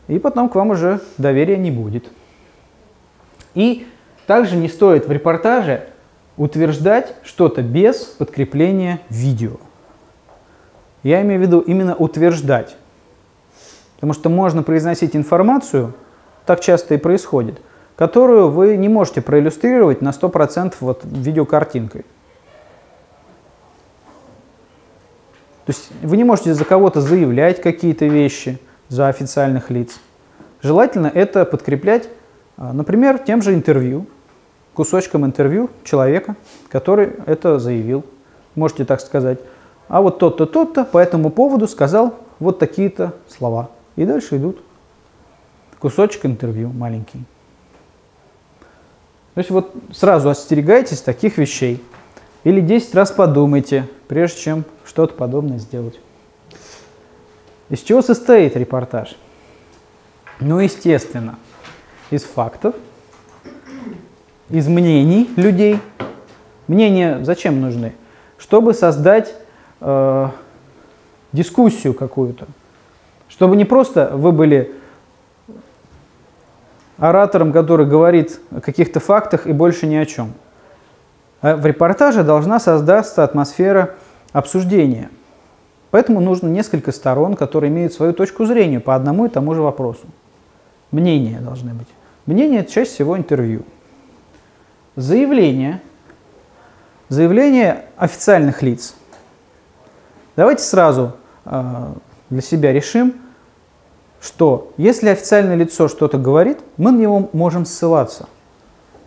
и потом к вам уже доверия не будет. И также не стоит в репортаже утверждать что-то без подкрепления видео. Я имею в виду именно утверждать. Потому что можно произносить информацию, так часто и происходит, которую вы не можете проиллюстрировать на 100% вот видеокартинкой. То есть вы не можете за кого-то заявлять какие-то вещи, за официальных лиц. Желательно это подкреплять, например, тем же интервью, кусочком интервью человека, который это заявил. Можете так сказать: а вот тот-то, тот-то по этому поводу сказал вот такие-то слова. И дальше идут кусочек интервью маленький. То есть вот сразу остерегайтесь таких вещей. Или 10 раз подумайте, прежде чем что-то подобное сделать. Из чего состоит репортаж? Ну, естественно, из фактов, из мнений людей. Мнения зачем нужны? Чтобы создать дискуссию какую-то. Чтобы не просто вы были оратором, который говорит о каких-то фактах и больше ни о чем. А в репортаже должна создаться атмосфера обсуждения. Поэтому нужно несколько сторон, которые имеют свою точку зрения по одному и тому же вопросу. Мнения должны быть. Мнение – это чаще всего интервью. Заявление. Заявление официальных лиц. Давайте сразу для себя решим, что если официальное лицо что-то говорит, мы на него можем ссылаться.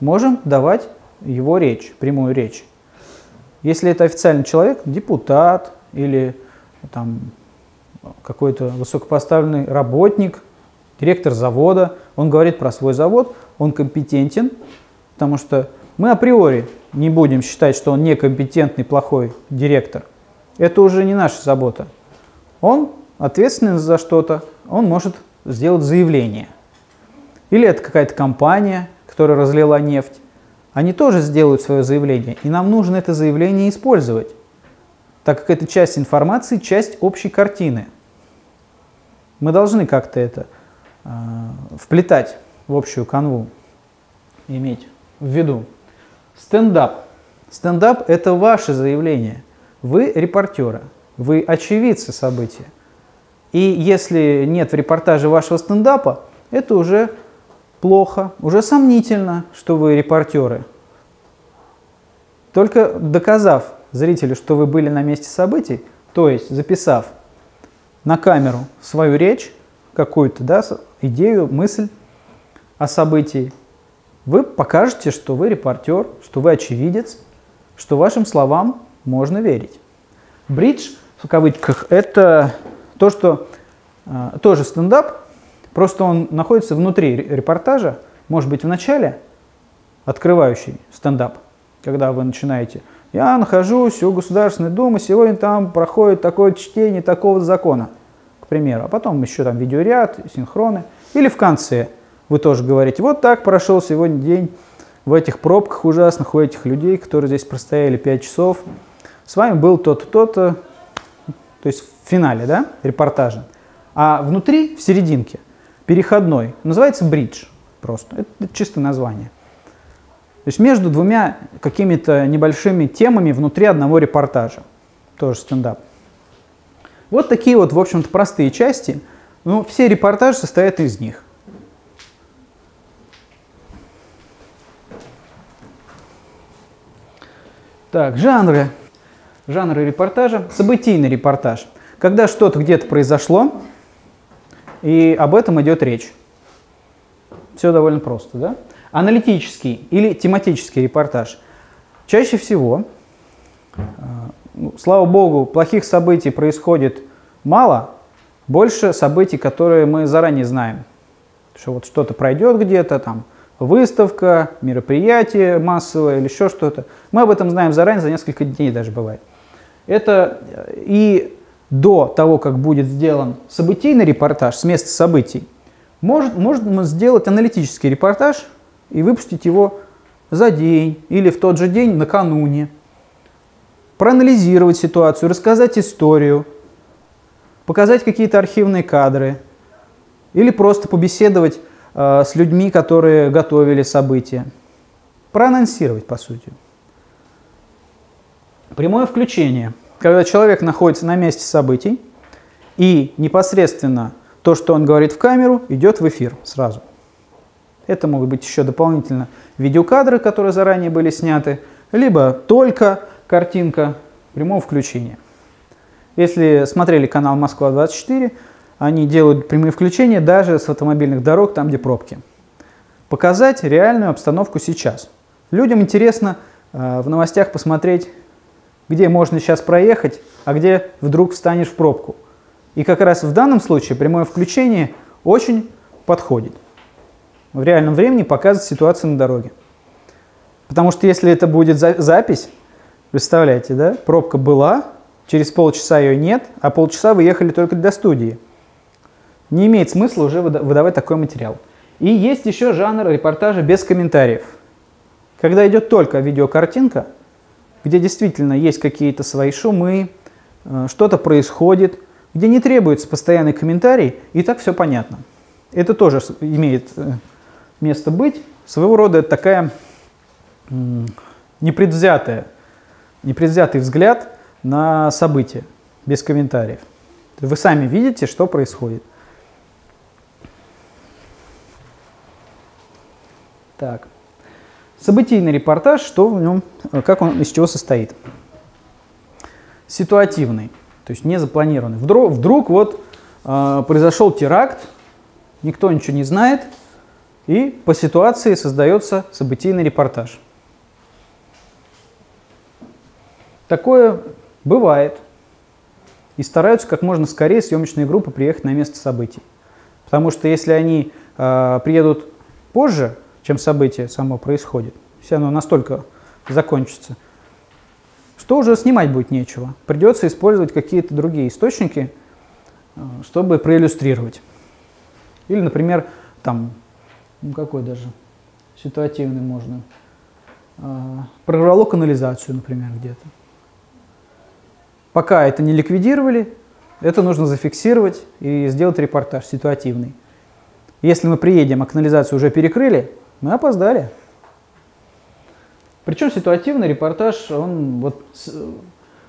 Можем давать его речь, прямую речь. Если это официальный человек, депутат или там какой-то высокопоставленный работник, директор завода, он говорит про свой завод, он компетентен, потому что мы априори не будем считать, что он некомпетентный, плохой директор. Это уже не наша забота. Он ответственен за что-то, он может сделать заявление. Или это какая-то компания, которая разлила нефть. Они тоже сделают свое заявление, и нам нужно это заявление использовать, так как это часть информации, часть общей картины. Мы должны как-то это вплетать в общую канву, иметь в виду. Стендап. Стендап – это ваше заявление. Вы репортеры, вы очевидцы события. И если нет в репортаже вашего стендапа, это уже плохо, уже сомнительно, что вы репортеры. Только доказав зрителю, что вы были на месте событий, то есть записав на камеру свою речь, какую-то, да, идею, мысль о событии, вы покажете, что вы репортер, что вы очевидец, что вашим словам можно верить. Бридж, в кавычках, это то, что тоже стендап, просто он находится внутри репортажа, может быть, в начале, открывающий стендап, когда вы начинаете: я нахожусь у Государственной Думы, сегодня там проходит такое чтение такого закона, к примеру, а потом еще там видеоряд, синхроны, или в конце вы тоже говорите: вот так прошел сегодня день в этих пробках ужасных, у этих людей, которые здесь простояли 5 часов, с вами был тот-то, то-то, то есть в финале, да, репортажа, а внутри, в серединке, переходной, называется бридж просто, это чистое название. То есть между двумя какими-то небольшими темами внутри одного репортажа, тоже стендап. Вот такие вот, в общем-то, простые части, но все репортажи состоят из них. Так, жанры. Жанры репортажа. Событийный репортаж. Когда что-то где-то произошло, и об этом идет речь. Все довольно просто, да? Аналитический или тематический репортаж. Чаще всего, слава богу, плохих событий происходит мало, больше событий, которые мы заранее знаем. Что вот что-то пройдет где-то, там выставка, мероприятие массовое или еще что-то. Мы об этом знаем заранее, за несколько дней даже бывает. Это и до того, как будет сделан событийный репортаж с места событий, можно сделать аналитический репортаж и выпустить его за день или в тот же день накануне, проанализировать ситуацию, рассказать историю, показать какие-то архивные кадры или просто побеседовать с людьми, которые готовили события. Проанонсировать, по сути. Прямое включение. Когда человек находится на месте событий, и непосредственно то, что он говорит в камеру, идет в эфир сразу. Это могут быть еще дополнительно видеокадры, которые заранее были сняты, либо только картинка прямого включения. Если смотрели канал Москва-24, они делают прямые включения даже с автомобильных дорог, там, где пробки. Показать реальную обстановку сейчас. Людям интересно в новостях посмотреть, где можно сейчас проехать, а где вдруг встанешь в пробку. И как раз в данном случае прямое включение очень подходит. В реальном времени показывать ситуацию на дороге. Потому что если это будет запись, представляете, да, пробка была, через полчаса ее нет, а полчаса вы ехали только до студии. Не имеет смысла уже выдавать такой материал. И есть еще жанр репортажа без комментариев. Когда идет только видеокартинка, где действительно есть какие-то свои шумы, что-то происходит, где не требуется постоянный комментарий, и так все понятно. Это тоже имеет место быть. Своего рода это такая непредвзятый взгляд на события, без комментариев. Вы сами видите, что происходит. Так. Событийный репортаж, что в нем, как он, из чего состоит. Ситуативный, то есть не запланированный. Вдруг вот произошел теракт, никто ничего не знает, и по ситуации создается событийный репортаж. Такое бывает. И стараются как можно скорее съемочные группы приехать на место событий. Потому что если они приедут позже, чем событие само происходит, если оно настолько закончится, что уже снимать будет нечего. Придется использовать какие-то другие источники, чтобы проиллюстрировать. Или, например, там, ну какой даже ситуативный можно, прорвало канализацию, например, где-то. Пока это не ликвидировали, это нужно зафиксировать и сделать репортаж ситуативный. Если мы приедем, а канализацию уже перекрыли, мы опоздали. Причем ситуативный репортаж, он вот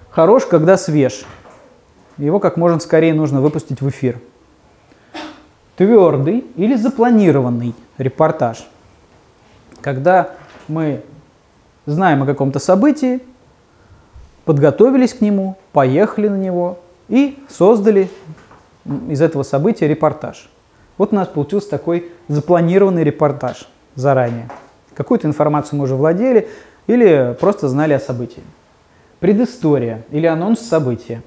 хорош, когда свеж. Его как можно скорее нужно выпустить в эфир. Твердый или запланированный репортаж. Когда мы знаем о каком-то событии, подготовились к нему, поехали на него и создали из этого события репортаж. Вот у нас получился такой запланированный репортаж заранее. Какую-то информацию мы уже владели или просто знали о событии. Предыстория или анонс события.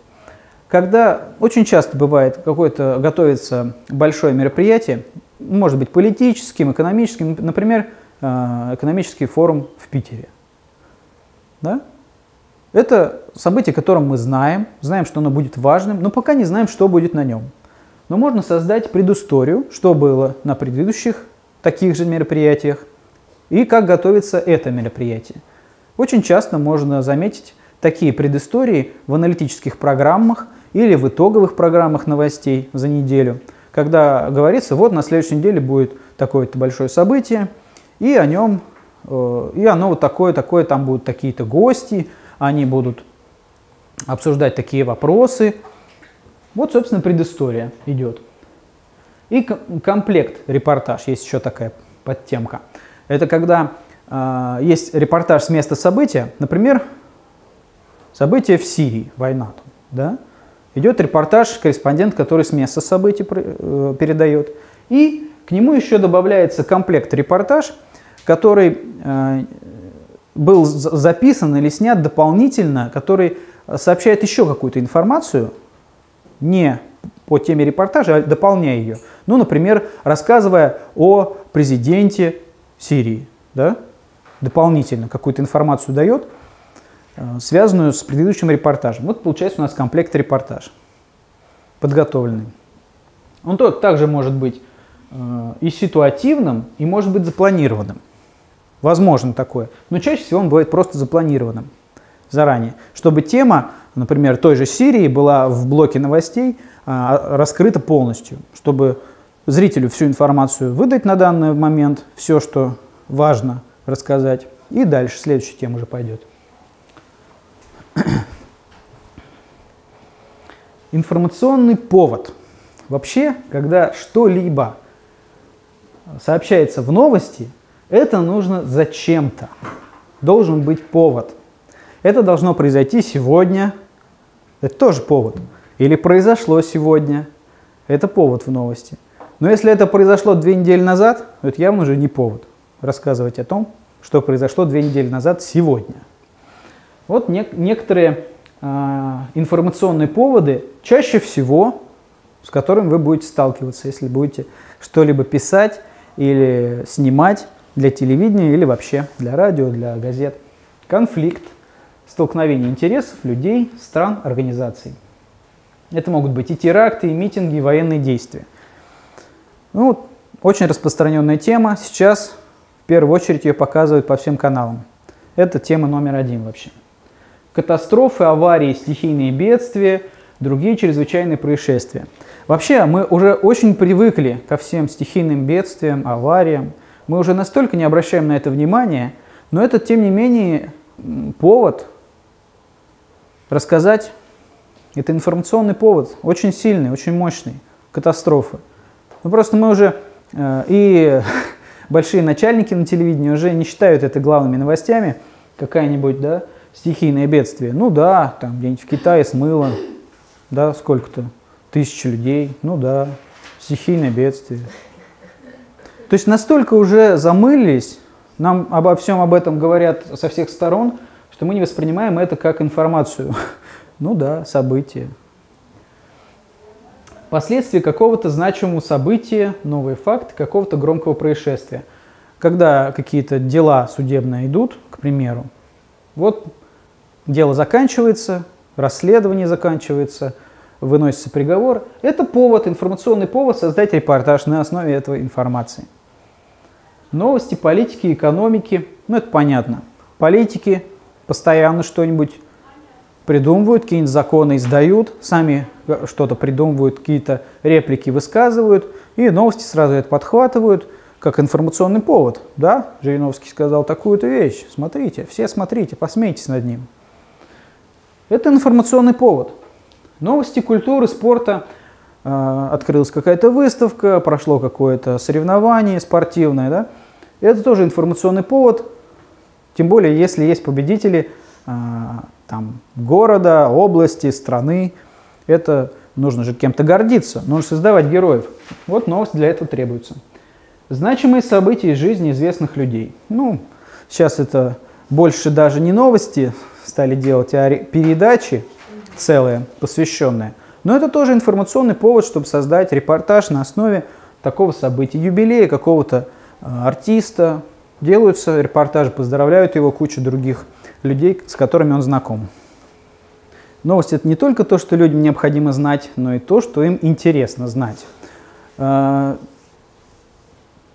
Когда очень часто бывает, какое-то готовится большое мероприятие, может быть политическим, экономическим, например, экономический форум в Питере. Да? Это событие, о котором мы знаем, что оно будет важным, но пока не знаем, что будет на нем. Но можно создать предысторию, что было на предыдущих таких же мероприятиях и как готовится это мероприятие. Очень часто можно заметить такие предыстории в аналитических программах или в итоговых программах новостей за неделю, когда говорится, вот на следующей неделе будет такое-то большое событие, и о нем, и оно вот такое-такое, там будут такие-то гости, они будут обсуждать такие вопросы. Вот, собственно, предыстория идет. И комплект репортаж, есть еще такая подтемка. Это когда есть репортаж с места события, например, события в Сирии, война там, да? Идет репортаж, корреспондент, который с места событий передает. И к нему еще добавляется комплект репортаж, который был записан или снят дополнительно, который сообщает еще какую-то информацию, не по теме репортажа, а дополняя ее. Ну, например, рассказывая о президенте Сирии, да? Дополнительно какую-то информацию дает, связанную с предыдущим репортажем. Вот получается у нас комплект репортаж подготовленный. Он также может быть и ситуативным, и может быть запланированным. Возможно такое, но чаще всего он бывает просто запланированным заранее, чтобы тема например, той же Сирии была в блоке новостей раскрыта полностью, чтобы зрителю всю информацию выдать на данный момент, все, что важно рассказать. И дальше следующая тема уже пойдет. Информационный повод. Вообще, когда что-либо сообщается в новости, это нужно зачем-то. Должен быть повод. Это должно произойти сегодня. Это тоже повод. Или произошло сегодня. Это повод в новости. Но если это произошло 2 недели назад, то это явно уже не повод рассказывать о том, что произошло 2 недели назад сегодня. Вот некоторые информационные поводы чаще всего, с которыми вы будете сталкиваться, если будете что-либо писать или снимать для телевидения или вообще для радио, для газет. Конфликт, столкновение интересов людей, стран, организаций. Это могут быть и теракты, и митинги, и военные действия. Ну, очень распространенная тема. Сейчас в первую очередь ее показывают по всем каналам. Это тема №1 вообще. Катастрофы, аварии, стихийные бедствия, другие чрезвычайные происшествия. Вообще, мы уже очень привыкли ко всем стихийным бедствиям, авариям. Мы уже настолько не обращаем на это внимания, но это, тем не менее, повод рассказать. Это информационный повод, очень сильный, очень мощный. Катастрофы. Ну, просто мы уже и большие начальники на телевидении уже не считают это главными новостями. Какая-нибудь, да, стихийное бедствие. Ну да, там где-нибудь в Китае смыло, да, сколько-то, 1000 людей. Ну да, стихийное бедствие. То есть настолько уже замылились, нам обо всем об этом говорят со всех сторон, что мы не воспринимаем это как информацию. Ну да, событие. Последствия какого-то значимого события, новые факты, какого-то громкого происшествия. Когда какие-то дела судебные идут, к примеру, вот дело заканчивается, расследование заканчивается, выносится приговор. Это повод, информационный повод создать репортаж на основе этой информации. Новости, политики, экономики, ну это понятно. Политики постоянно что-нибудь придумывают, какие-нибудь законы издают, сами что-то придумывают, какие-то реплики высказывают, и новости сразу это подхватывают, как информационный повод. Да, Жириновский сказал такую-то вещь, смотрите, все смотрите, посмейтесь над ним. Это информационный повод. Новости культуры, спорта. Открылась какая-то выставка, прошло какое-то соревнование спортивное. Да? Это тоже информационный повод, тем более, если есть победители там, города, области, страны. Это нужно же кем-то гордиться, нужно создавать героев. Вот новость для этого требуется. Значимые события из жизни известных людей. Ну, сейчас это больше даже не новости стали делать, а передачи целые, посвященные. Но это тоже информационный повод, чтобы создать репортаж на основе такого события. Юбилея какого-то артиста. Делаются репортажи, поздравляют его кучу других людей, с которыми он знаком. Новость – это не только то, что людям необходимо знать, но и то, что им интересно знать.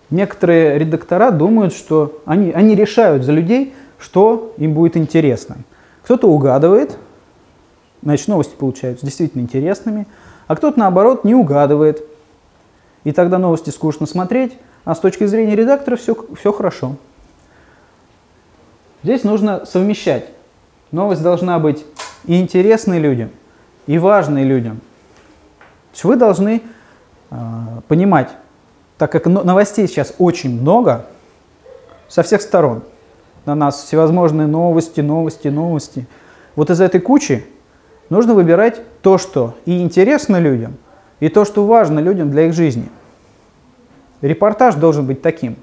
Некоторые редактора думают, что они решают за людей, что им будет интересно. Кто-то угадывает, значит, новости получаются действительно интересными, а кто-то, наоборот, не угадывает. И тогда новости скучно смотреть, а с точки зрения редактора все хорошо. Здесь нужно совмещать. Новость должна быть и интересной людям, и важной людям. Вы должны понимать, так как новостей сейчас очень много, со всех сторон на нас всевозможные новости. Вот из этой кучи нужно выбирать то, что и интересно людям, и то, что важно людям для их жизни. Репортаж должен быть таким.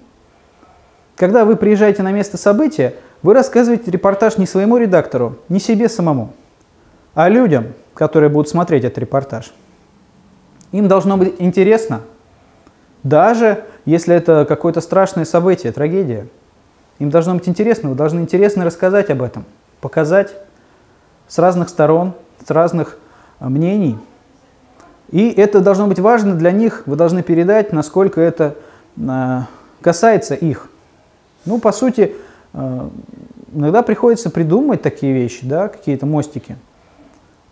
Когда вы приезжаете на место события, вы рассказываете репортаж не своему редактору, не себе самому, а людям, которые будут смотреть этот репортаж. Им должно быть интересно, даже если это какое-то страшное событие, трагедия. Им должно быть интересно, вы должны интересно рассказать об этом, показать с разных сторон, с разных мнений. И это должно быть важно для них, вы должны передать, насколько это касается их. Ну, по сути, иногда приходится придумывать такие вещи, да, какие-то мостики.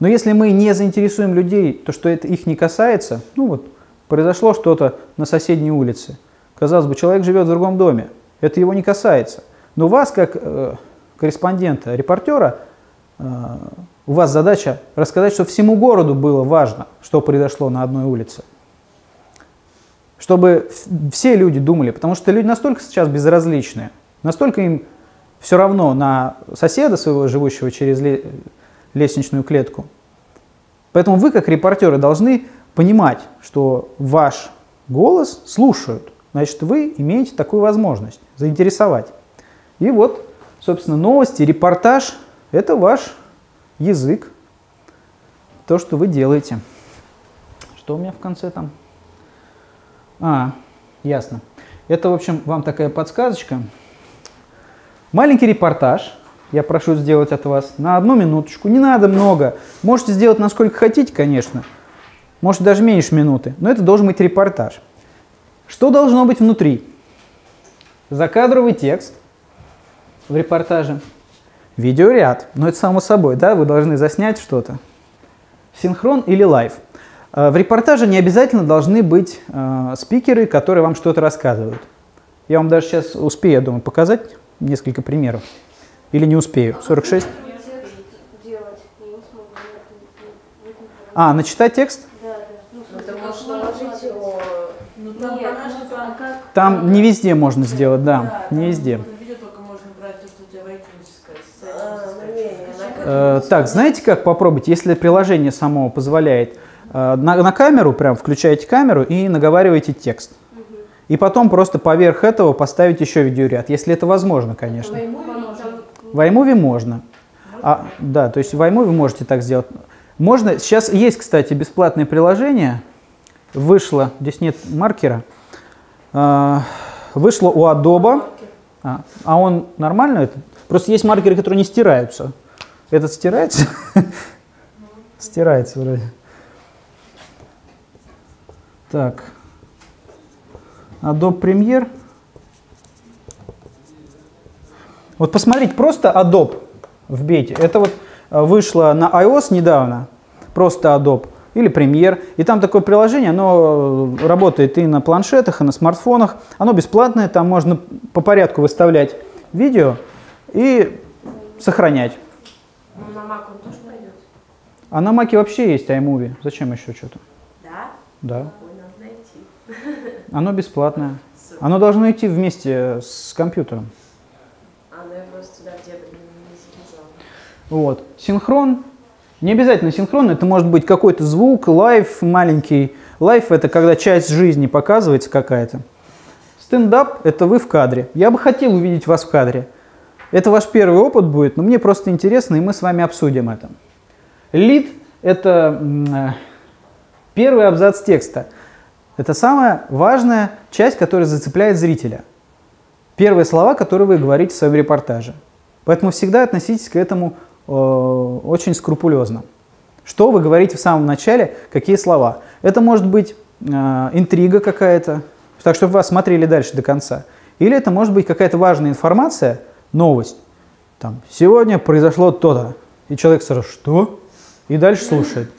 Но если мы не заинтересуем людей, то что это их не касается, ну вот, произошло что-то на соседней улице. Казалось бы, человек живет в другом доме, это его не касается. Но вас, как корреспондента, репортера, у вас задача рассказать, что всему городу было важно, что произошло на одной улице. Чтобы все люди думали, потому что люди настолько сейчас безразличные, настолько им все равно на соседа своего, живущего через лестничную клетку. Поэтому вы, как репортеры, должны понимать, что ваш голос слушают. Значит, вы имеете такую возможность заинтересовать. И вот, собственно, новости, репортаж – это ваш язык, то, что вы делаете. Что у меня в конце там? Ясно. Это, в общем, вам такая подсказочка. Маленький репортаж я прошу сделать от вас на 1 минуточку. Не надо много. Можете сделать насколько хотите, конечно. Может, даже меньше минуты. Но это должен быть репортаж. Что должно быть внутри? Закадровый текст в репортаже. Видеоряд. Но это само собой, да? Вы должны заснять что-то. Синхрон или лайв. В репортаже не обязательно должны быть спикеры, которые вам что-то рассказывают. Я вам даже сейчас успею, я думаю, показать несколько примеров. Или не успею. 46. Начитать текст? Там не везде можно сделать, да. Не везде. Так, знаете как попробовать, если приложение само позволяет? На камеру, прям включаете камеру и наговариваете текст. И потом просто поверх этого поставить еще видеоряд, если это возможно, конечно. В iMovie можно. Да, то есть в iMovie вы можете так сделать. Можно, сейчас есть, кстати, бесплатное приложение. Вышло, здесь нет маркера. Вышло у Adobe. Он нормально? Это? Просто есть маркеры, которые не стираются. Этот стирается? Стирается вроде. Так, Adobe Premiere. Вот посмотрите, просто Adobe вбейте. Это вот вышло на iOS недавно, просто Adobe или Premiere. И там такое приложение, оно работает и на планшетах, и на смартфонах. Оно бесплатное, там можно по порядку выставлять видео и сохранять. На Mac он тоже пойдет? А на Mac вообще есть iMovie. Зачем еще что-то? Да. Оно бесплатное. Оно должно идти вместе с компьютером. Вот. Синхрон. Не обязательно синхрон. Это может быть какой-то звук, лайв маленький. Лайв – это когда часть жизни показывается какая-то. Стендап – это вы в кадре. Я бы хотел увидеть вас в кадре. Это ваш первый опыт будет, но мне просто интересно, и мы с вами обсудим это. Лид – это первый абзац текста. Это самая важная часть, которая зацепляет зрителя. Первые слова, которые вы говорите в своем репортаже. Поэтому всегда относитесь к этому очень скрупулезно. Что вы говорите в самом начале, какие слова. Это может быть интрига какая-то, так чтобы вы смотрели дальше до конца. Или это может быть какая-то важная информация, новость. Там, сегодня произошло то-то. И человек сразу, что? И дальше слушает.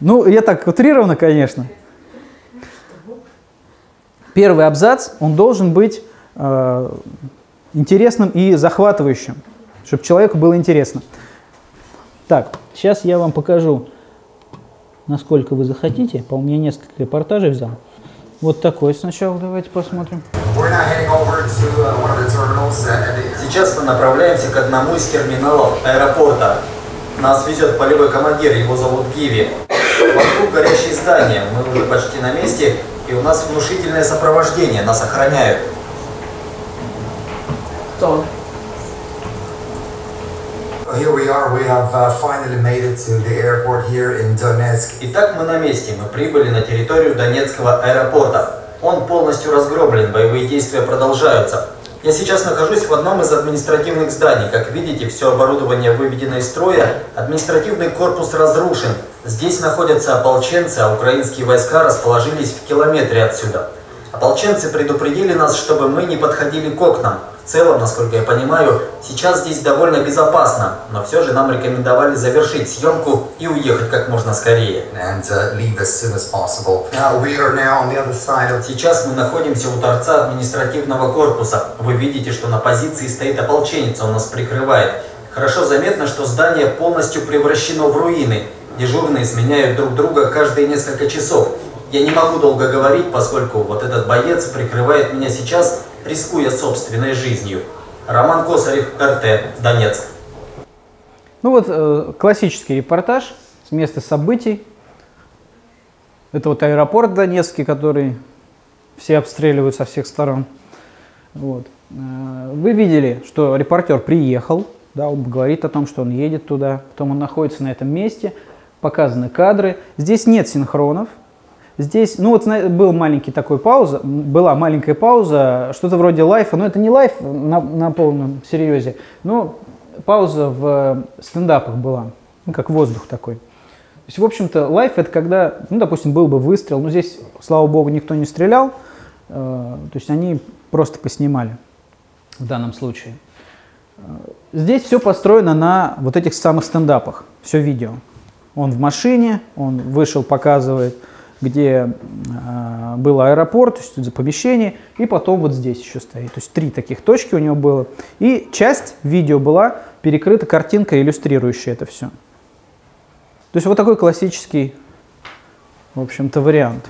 Ну, я так утрированно, конечно. Первый абзац, он должен быть интересным и захватывающим, чтобы человеку было интересно. Так, сейчас я вам покажу, насколько вы захотите. По-моему, я несколько репортажей взял. Вот такой сначала, давайте посмотрим. Сейчас мы направляемся к одному из терминалов аэропорта. Нас везет полевой командир, его зовут Гиви. Вокруг горящие здания, мы уже почти на месте, и у нас внушительное сопровождение, нас охраняют. Кто? Итак, мы на месте, мы прибыли на территорию Донецкого аэропорта. Он полностью разгромлен, боевые действия продолжаются. Я сейчас нахожусь в одном из административных зданий. Как видите, все оборудование выведено из строя, административный корпус разрушен. Здесь находятся ополченцы, а украинские войска расположились в километре отсюда. Ополченцы предупредили нас, чтобы мы не подходили к окнам. В целом, насколько я понимаю, сейчас здесь довольно безопасно, но все же нам рекомендовали завершить съемку и уехать как можно скорее. Сейчас мы находимся у торца административного корпуса. Вы видите, что на позиции стоит ополченец, он нас прикрывает. Хорошо заметно, что здание полностью превращено в руины. Дежурные сменяют друг друга каждые несколько часов. Я не могу долго говорить, поскольку вот этот боец прикрывает меня сейчас, рискуя собственной жизнью. Роман Косарев, РТ, Донецк. Ну вот классический репортаж с места событий. Это вот аэропорт донецкий, который все обстреливают со всех сторон. Вот. Вы видели, что репортер приехал, да, он говорит о том, что он едет туда, потом он находится на этом месте, показаны кадры. Здесь нет синхронов. Здесь, ну вот был маленький такой пауза, была маленькая пауза, что-то вроде лайфа, но это не лайф на полном серьезе, но пауза в стендапах была, ну как воздух такой. То есть, в общем-то, лайф это когда, ну допустим, был бы выстрел, но здесь, слава богу, никто не стрелял, то есть они просто поснимали в данном случае. Здесь все построено на вот этих самых стендапах, все видео. Он в машине, он вышел, показывает, где был аэропорт, то есть за помещение, и потом вот здесь еще стоит. То есть три таких точки у него было. И часть видео была перекрыта картинкой, иллюстрирующей это все. То есть вот такой классический, в общем-то, вариант.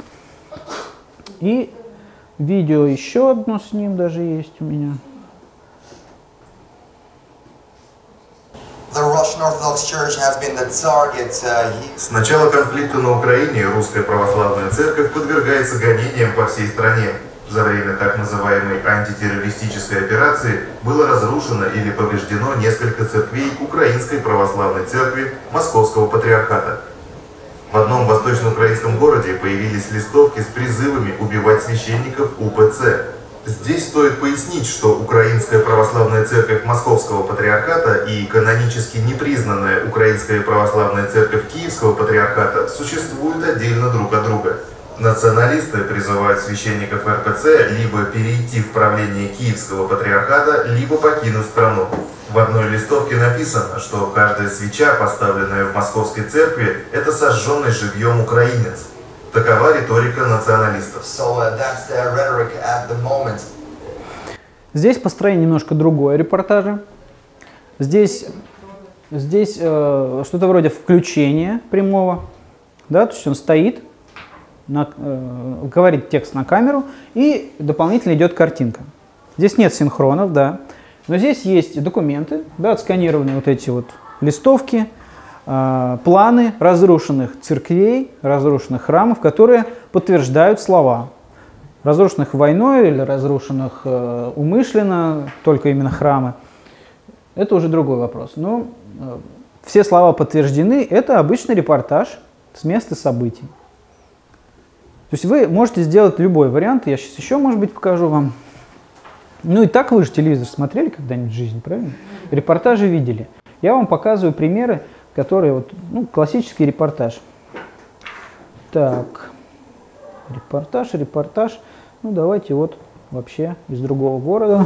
И видео еще одно с ним даже есть у меня. С начала конфликта на Украине Русская Православная Церковь подвергается гонениям по всей стране. За время так называемой антитеррористической операции было разрушено или повреждено несколько церквей Украинской Православной Церкви Московского Патриархата. В одном восточноукраинском городе появились листовки с призывами убивать священников УПЦ. Здесь стоит пояснить, что Украинская Православная Церковь Московского Патриархата и канонически непризнанная Украинская Православная Церковь Киевского Патриархата существуют отдельно друг от друга. Националисты призывают священников РПЦ либо перейти в правление Киевского Патриархата, либо покинуть страну. В одной листовке написано, что каждая свеча, поставленная в Московской Церкви, это сожженный живьем украинец. Такова риторика националистов. Здесь построение немножко другое репортажа. Здесь что-то вроде включения прямого. Да? То есть он стоит, говорит текст на камеру, и дополнительно идет картинка. Здесь нет синхронов, да. Но здесь есть документы, да, отсканированные вот эти вот листовки, планы разрушенных церквей, разрушенных храмов, которые подтверждают слова. Разрушенных войной или разрушенных умышленно, только именно храмы. Это уже другой вопрос. Но все слова подтверждены. Это обычный репортаж с места событий. То есть вы можете сделать любой вариант. Я сейчас еще, может быть, покажу вам. Ну и так вы же телевизор смотрели когда-нибудь в жизни, правильно? Репортажи видели. Я вам показываю примеры, которые вот, ну, классический репортаж. Так, репортаж. Ну, давайте вот вообще из другого города.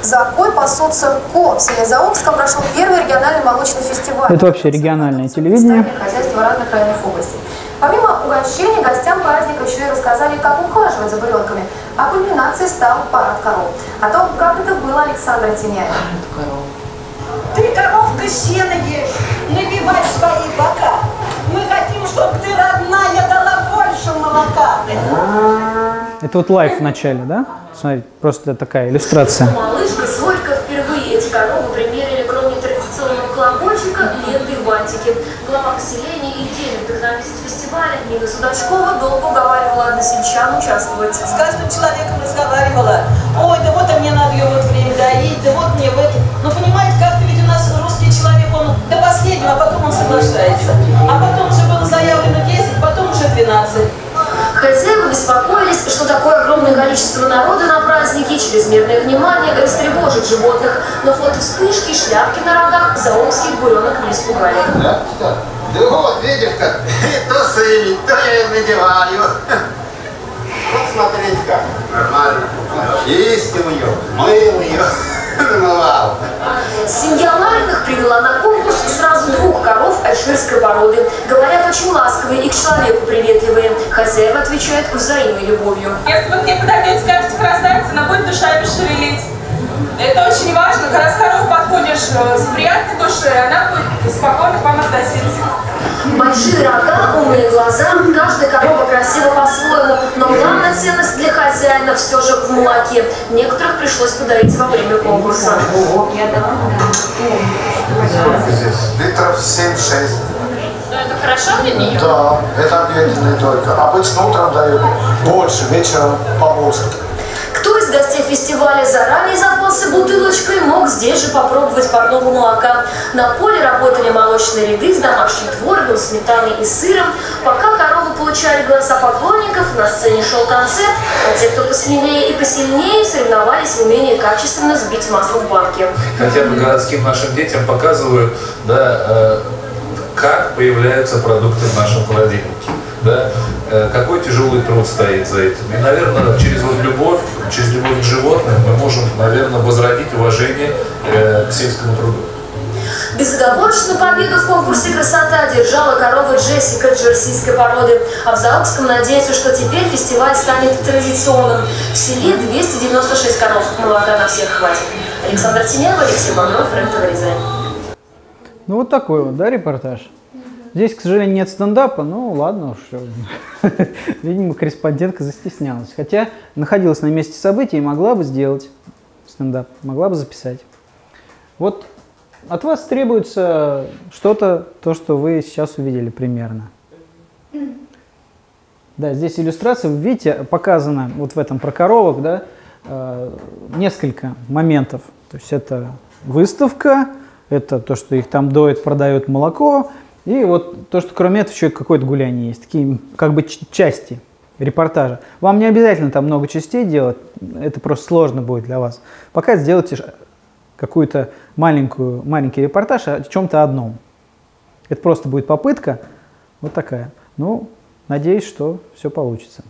Закой пасутся кобсы. В Заокском прошел первый региональный молочный фестиваль. Это вообще региональное телевидение. Хозяйство разных районов области. Помимо угощений, гостям праздника еще и рассказали, как ухаживать за буренками. А кульминацией стал парад коров. О том, как это было, Александра Теняева. Ты, коровка, сено ешь, набивай свои бока. Мы хотим, чтобы ты, родная, дала больше молока. Это вот лайф в начале, да? Смотрите, просто такая иллюстрация. Малышка Солька впервые эти коровы примерили, кроме традиционного колокольчика, ленты и бантики. Глава поселения и денег вдохновитель фестиваля Нина Судачкова долго уговаривала односельчан участвовать. С каждым человеком разговаривала. Ой, да вот мне надо ее вот время доить, да вот мне в это. Ну, понимаете, как-то ведь у нас русский человек, он до последнего, а потом он соглашается. А потом уже было заявлено 10, потом уже 12. Хозяева беспокоились, что такое огромное количество народа на празднике, чрезмерное внимание растревожит животных. Но фото вспышки, шляпки на рогах, заомских буренок не испугали. Да вот, видишь как, и то сыни, то я им надеваю. Вот смотрите как, нормально. Чистим ее, мыло ее. Намывал. Семья Лариных привела на конкурс сразу двух коров альширской породы. Говорят, очень ласковые и к человеку приветливые. Хозяева отвечают взаимной любовью. Если вы мне подойдете, скажете красавица, она будет душами шевелить. Это очень важно. Когда с коров подходишь с приятной душой, она будет спокойно к вам относиться. Большие рога, умные глаза, каждая корова красива по-своему, но главная ценность для хозяина все же в молоке. Некоторых пришлось подарить во время конкурса. Сколько здесь? Литров 7-6. Но это хорошо для нее? Да, это обеденный только. Обычно утром дают больше, вечером побольше. Кто из гостей фестиваля заранее запался бутылочкой, мог здесь же попробовать парного молока. На поле работали молочные ряды с домашним творогом, сметаной и сыром. Пока коровы получали голоса поклонников, на сцене шел концерт, а те, кто посмелее и посильнее, соревновались в умении качественно сбить масло в банке. Хотя бы городским нашим детям показывают, да, как появляются продукты в нашем холодильнике. Да? Какой тяжелый труд стоит за этим. И, наверное, через вот любовь, через любовь к животным мы можем, наверное, возродить уважение к сельскому труду. Безоговорочную победу в конкурсе «Красота» держала корова Джессика джерсийской породы. А в Заокском надеются, что теперь фестиваль станет традиционным. В селе 296 коров. Молока на всех хватит. Александр Тиняков, Алексей Мандров, РЕН-ТВ Рязань. Ну вот такой вот, да, репортаж? Здесь, к сожалению, нет стендапа, ну ладно уж. Видимо, корреспондентка застеснялась. Хотя находилась на месте событий и могла бы сделать стендап, могла бы записать. Вот от вас требуется что-то, то, что вы сейчас увидели примерно. Да, здесь иллюстрация, вы видите, показано вот в этом про коровок, да, несколько моментов. То есть это выставка, это то, что их там доят, продают молоко. И вот то, что кроме этого еще какое-то гуляние есть, такие как бы части репортажа. Вам не обязательно там много частей делать, это просто сложно будет для вас. Пока сделайте какую-то маленький репортаж о чем-то одном. Это просто будет попытка вот такая. Ну, надеюсь, что все получится.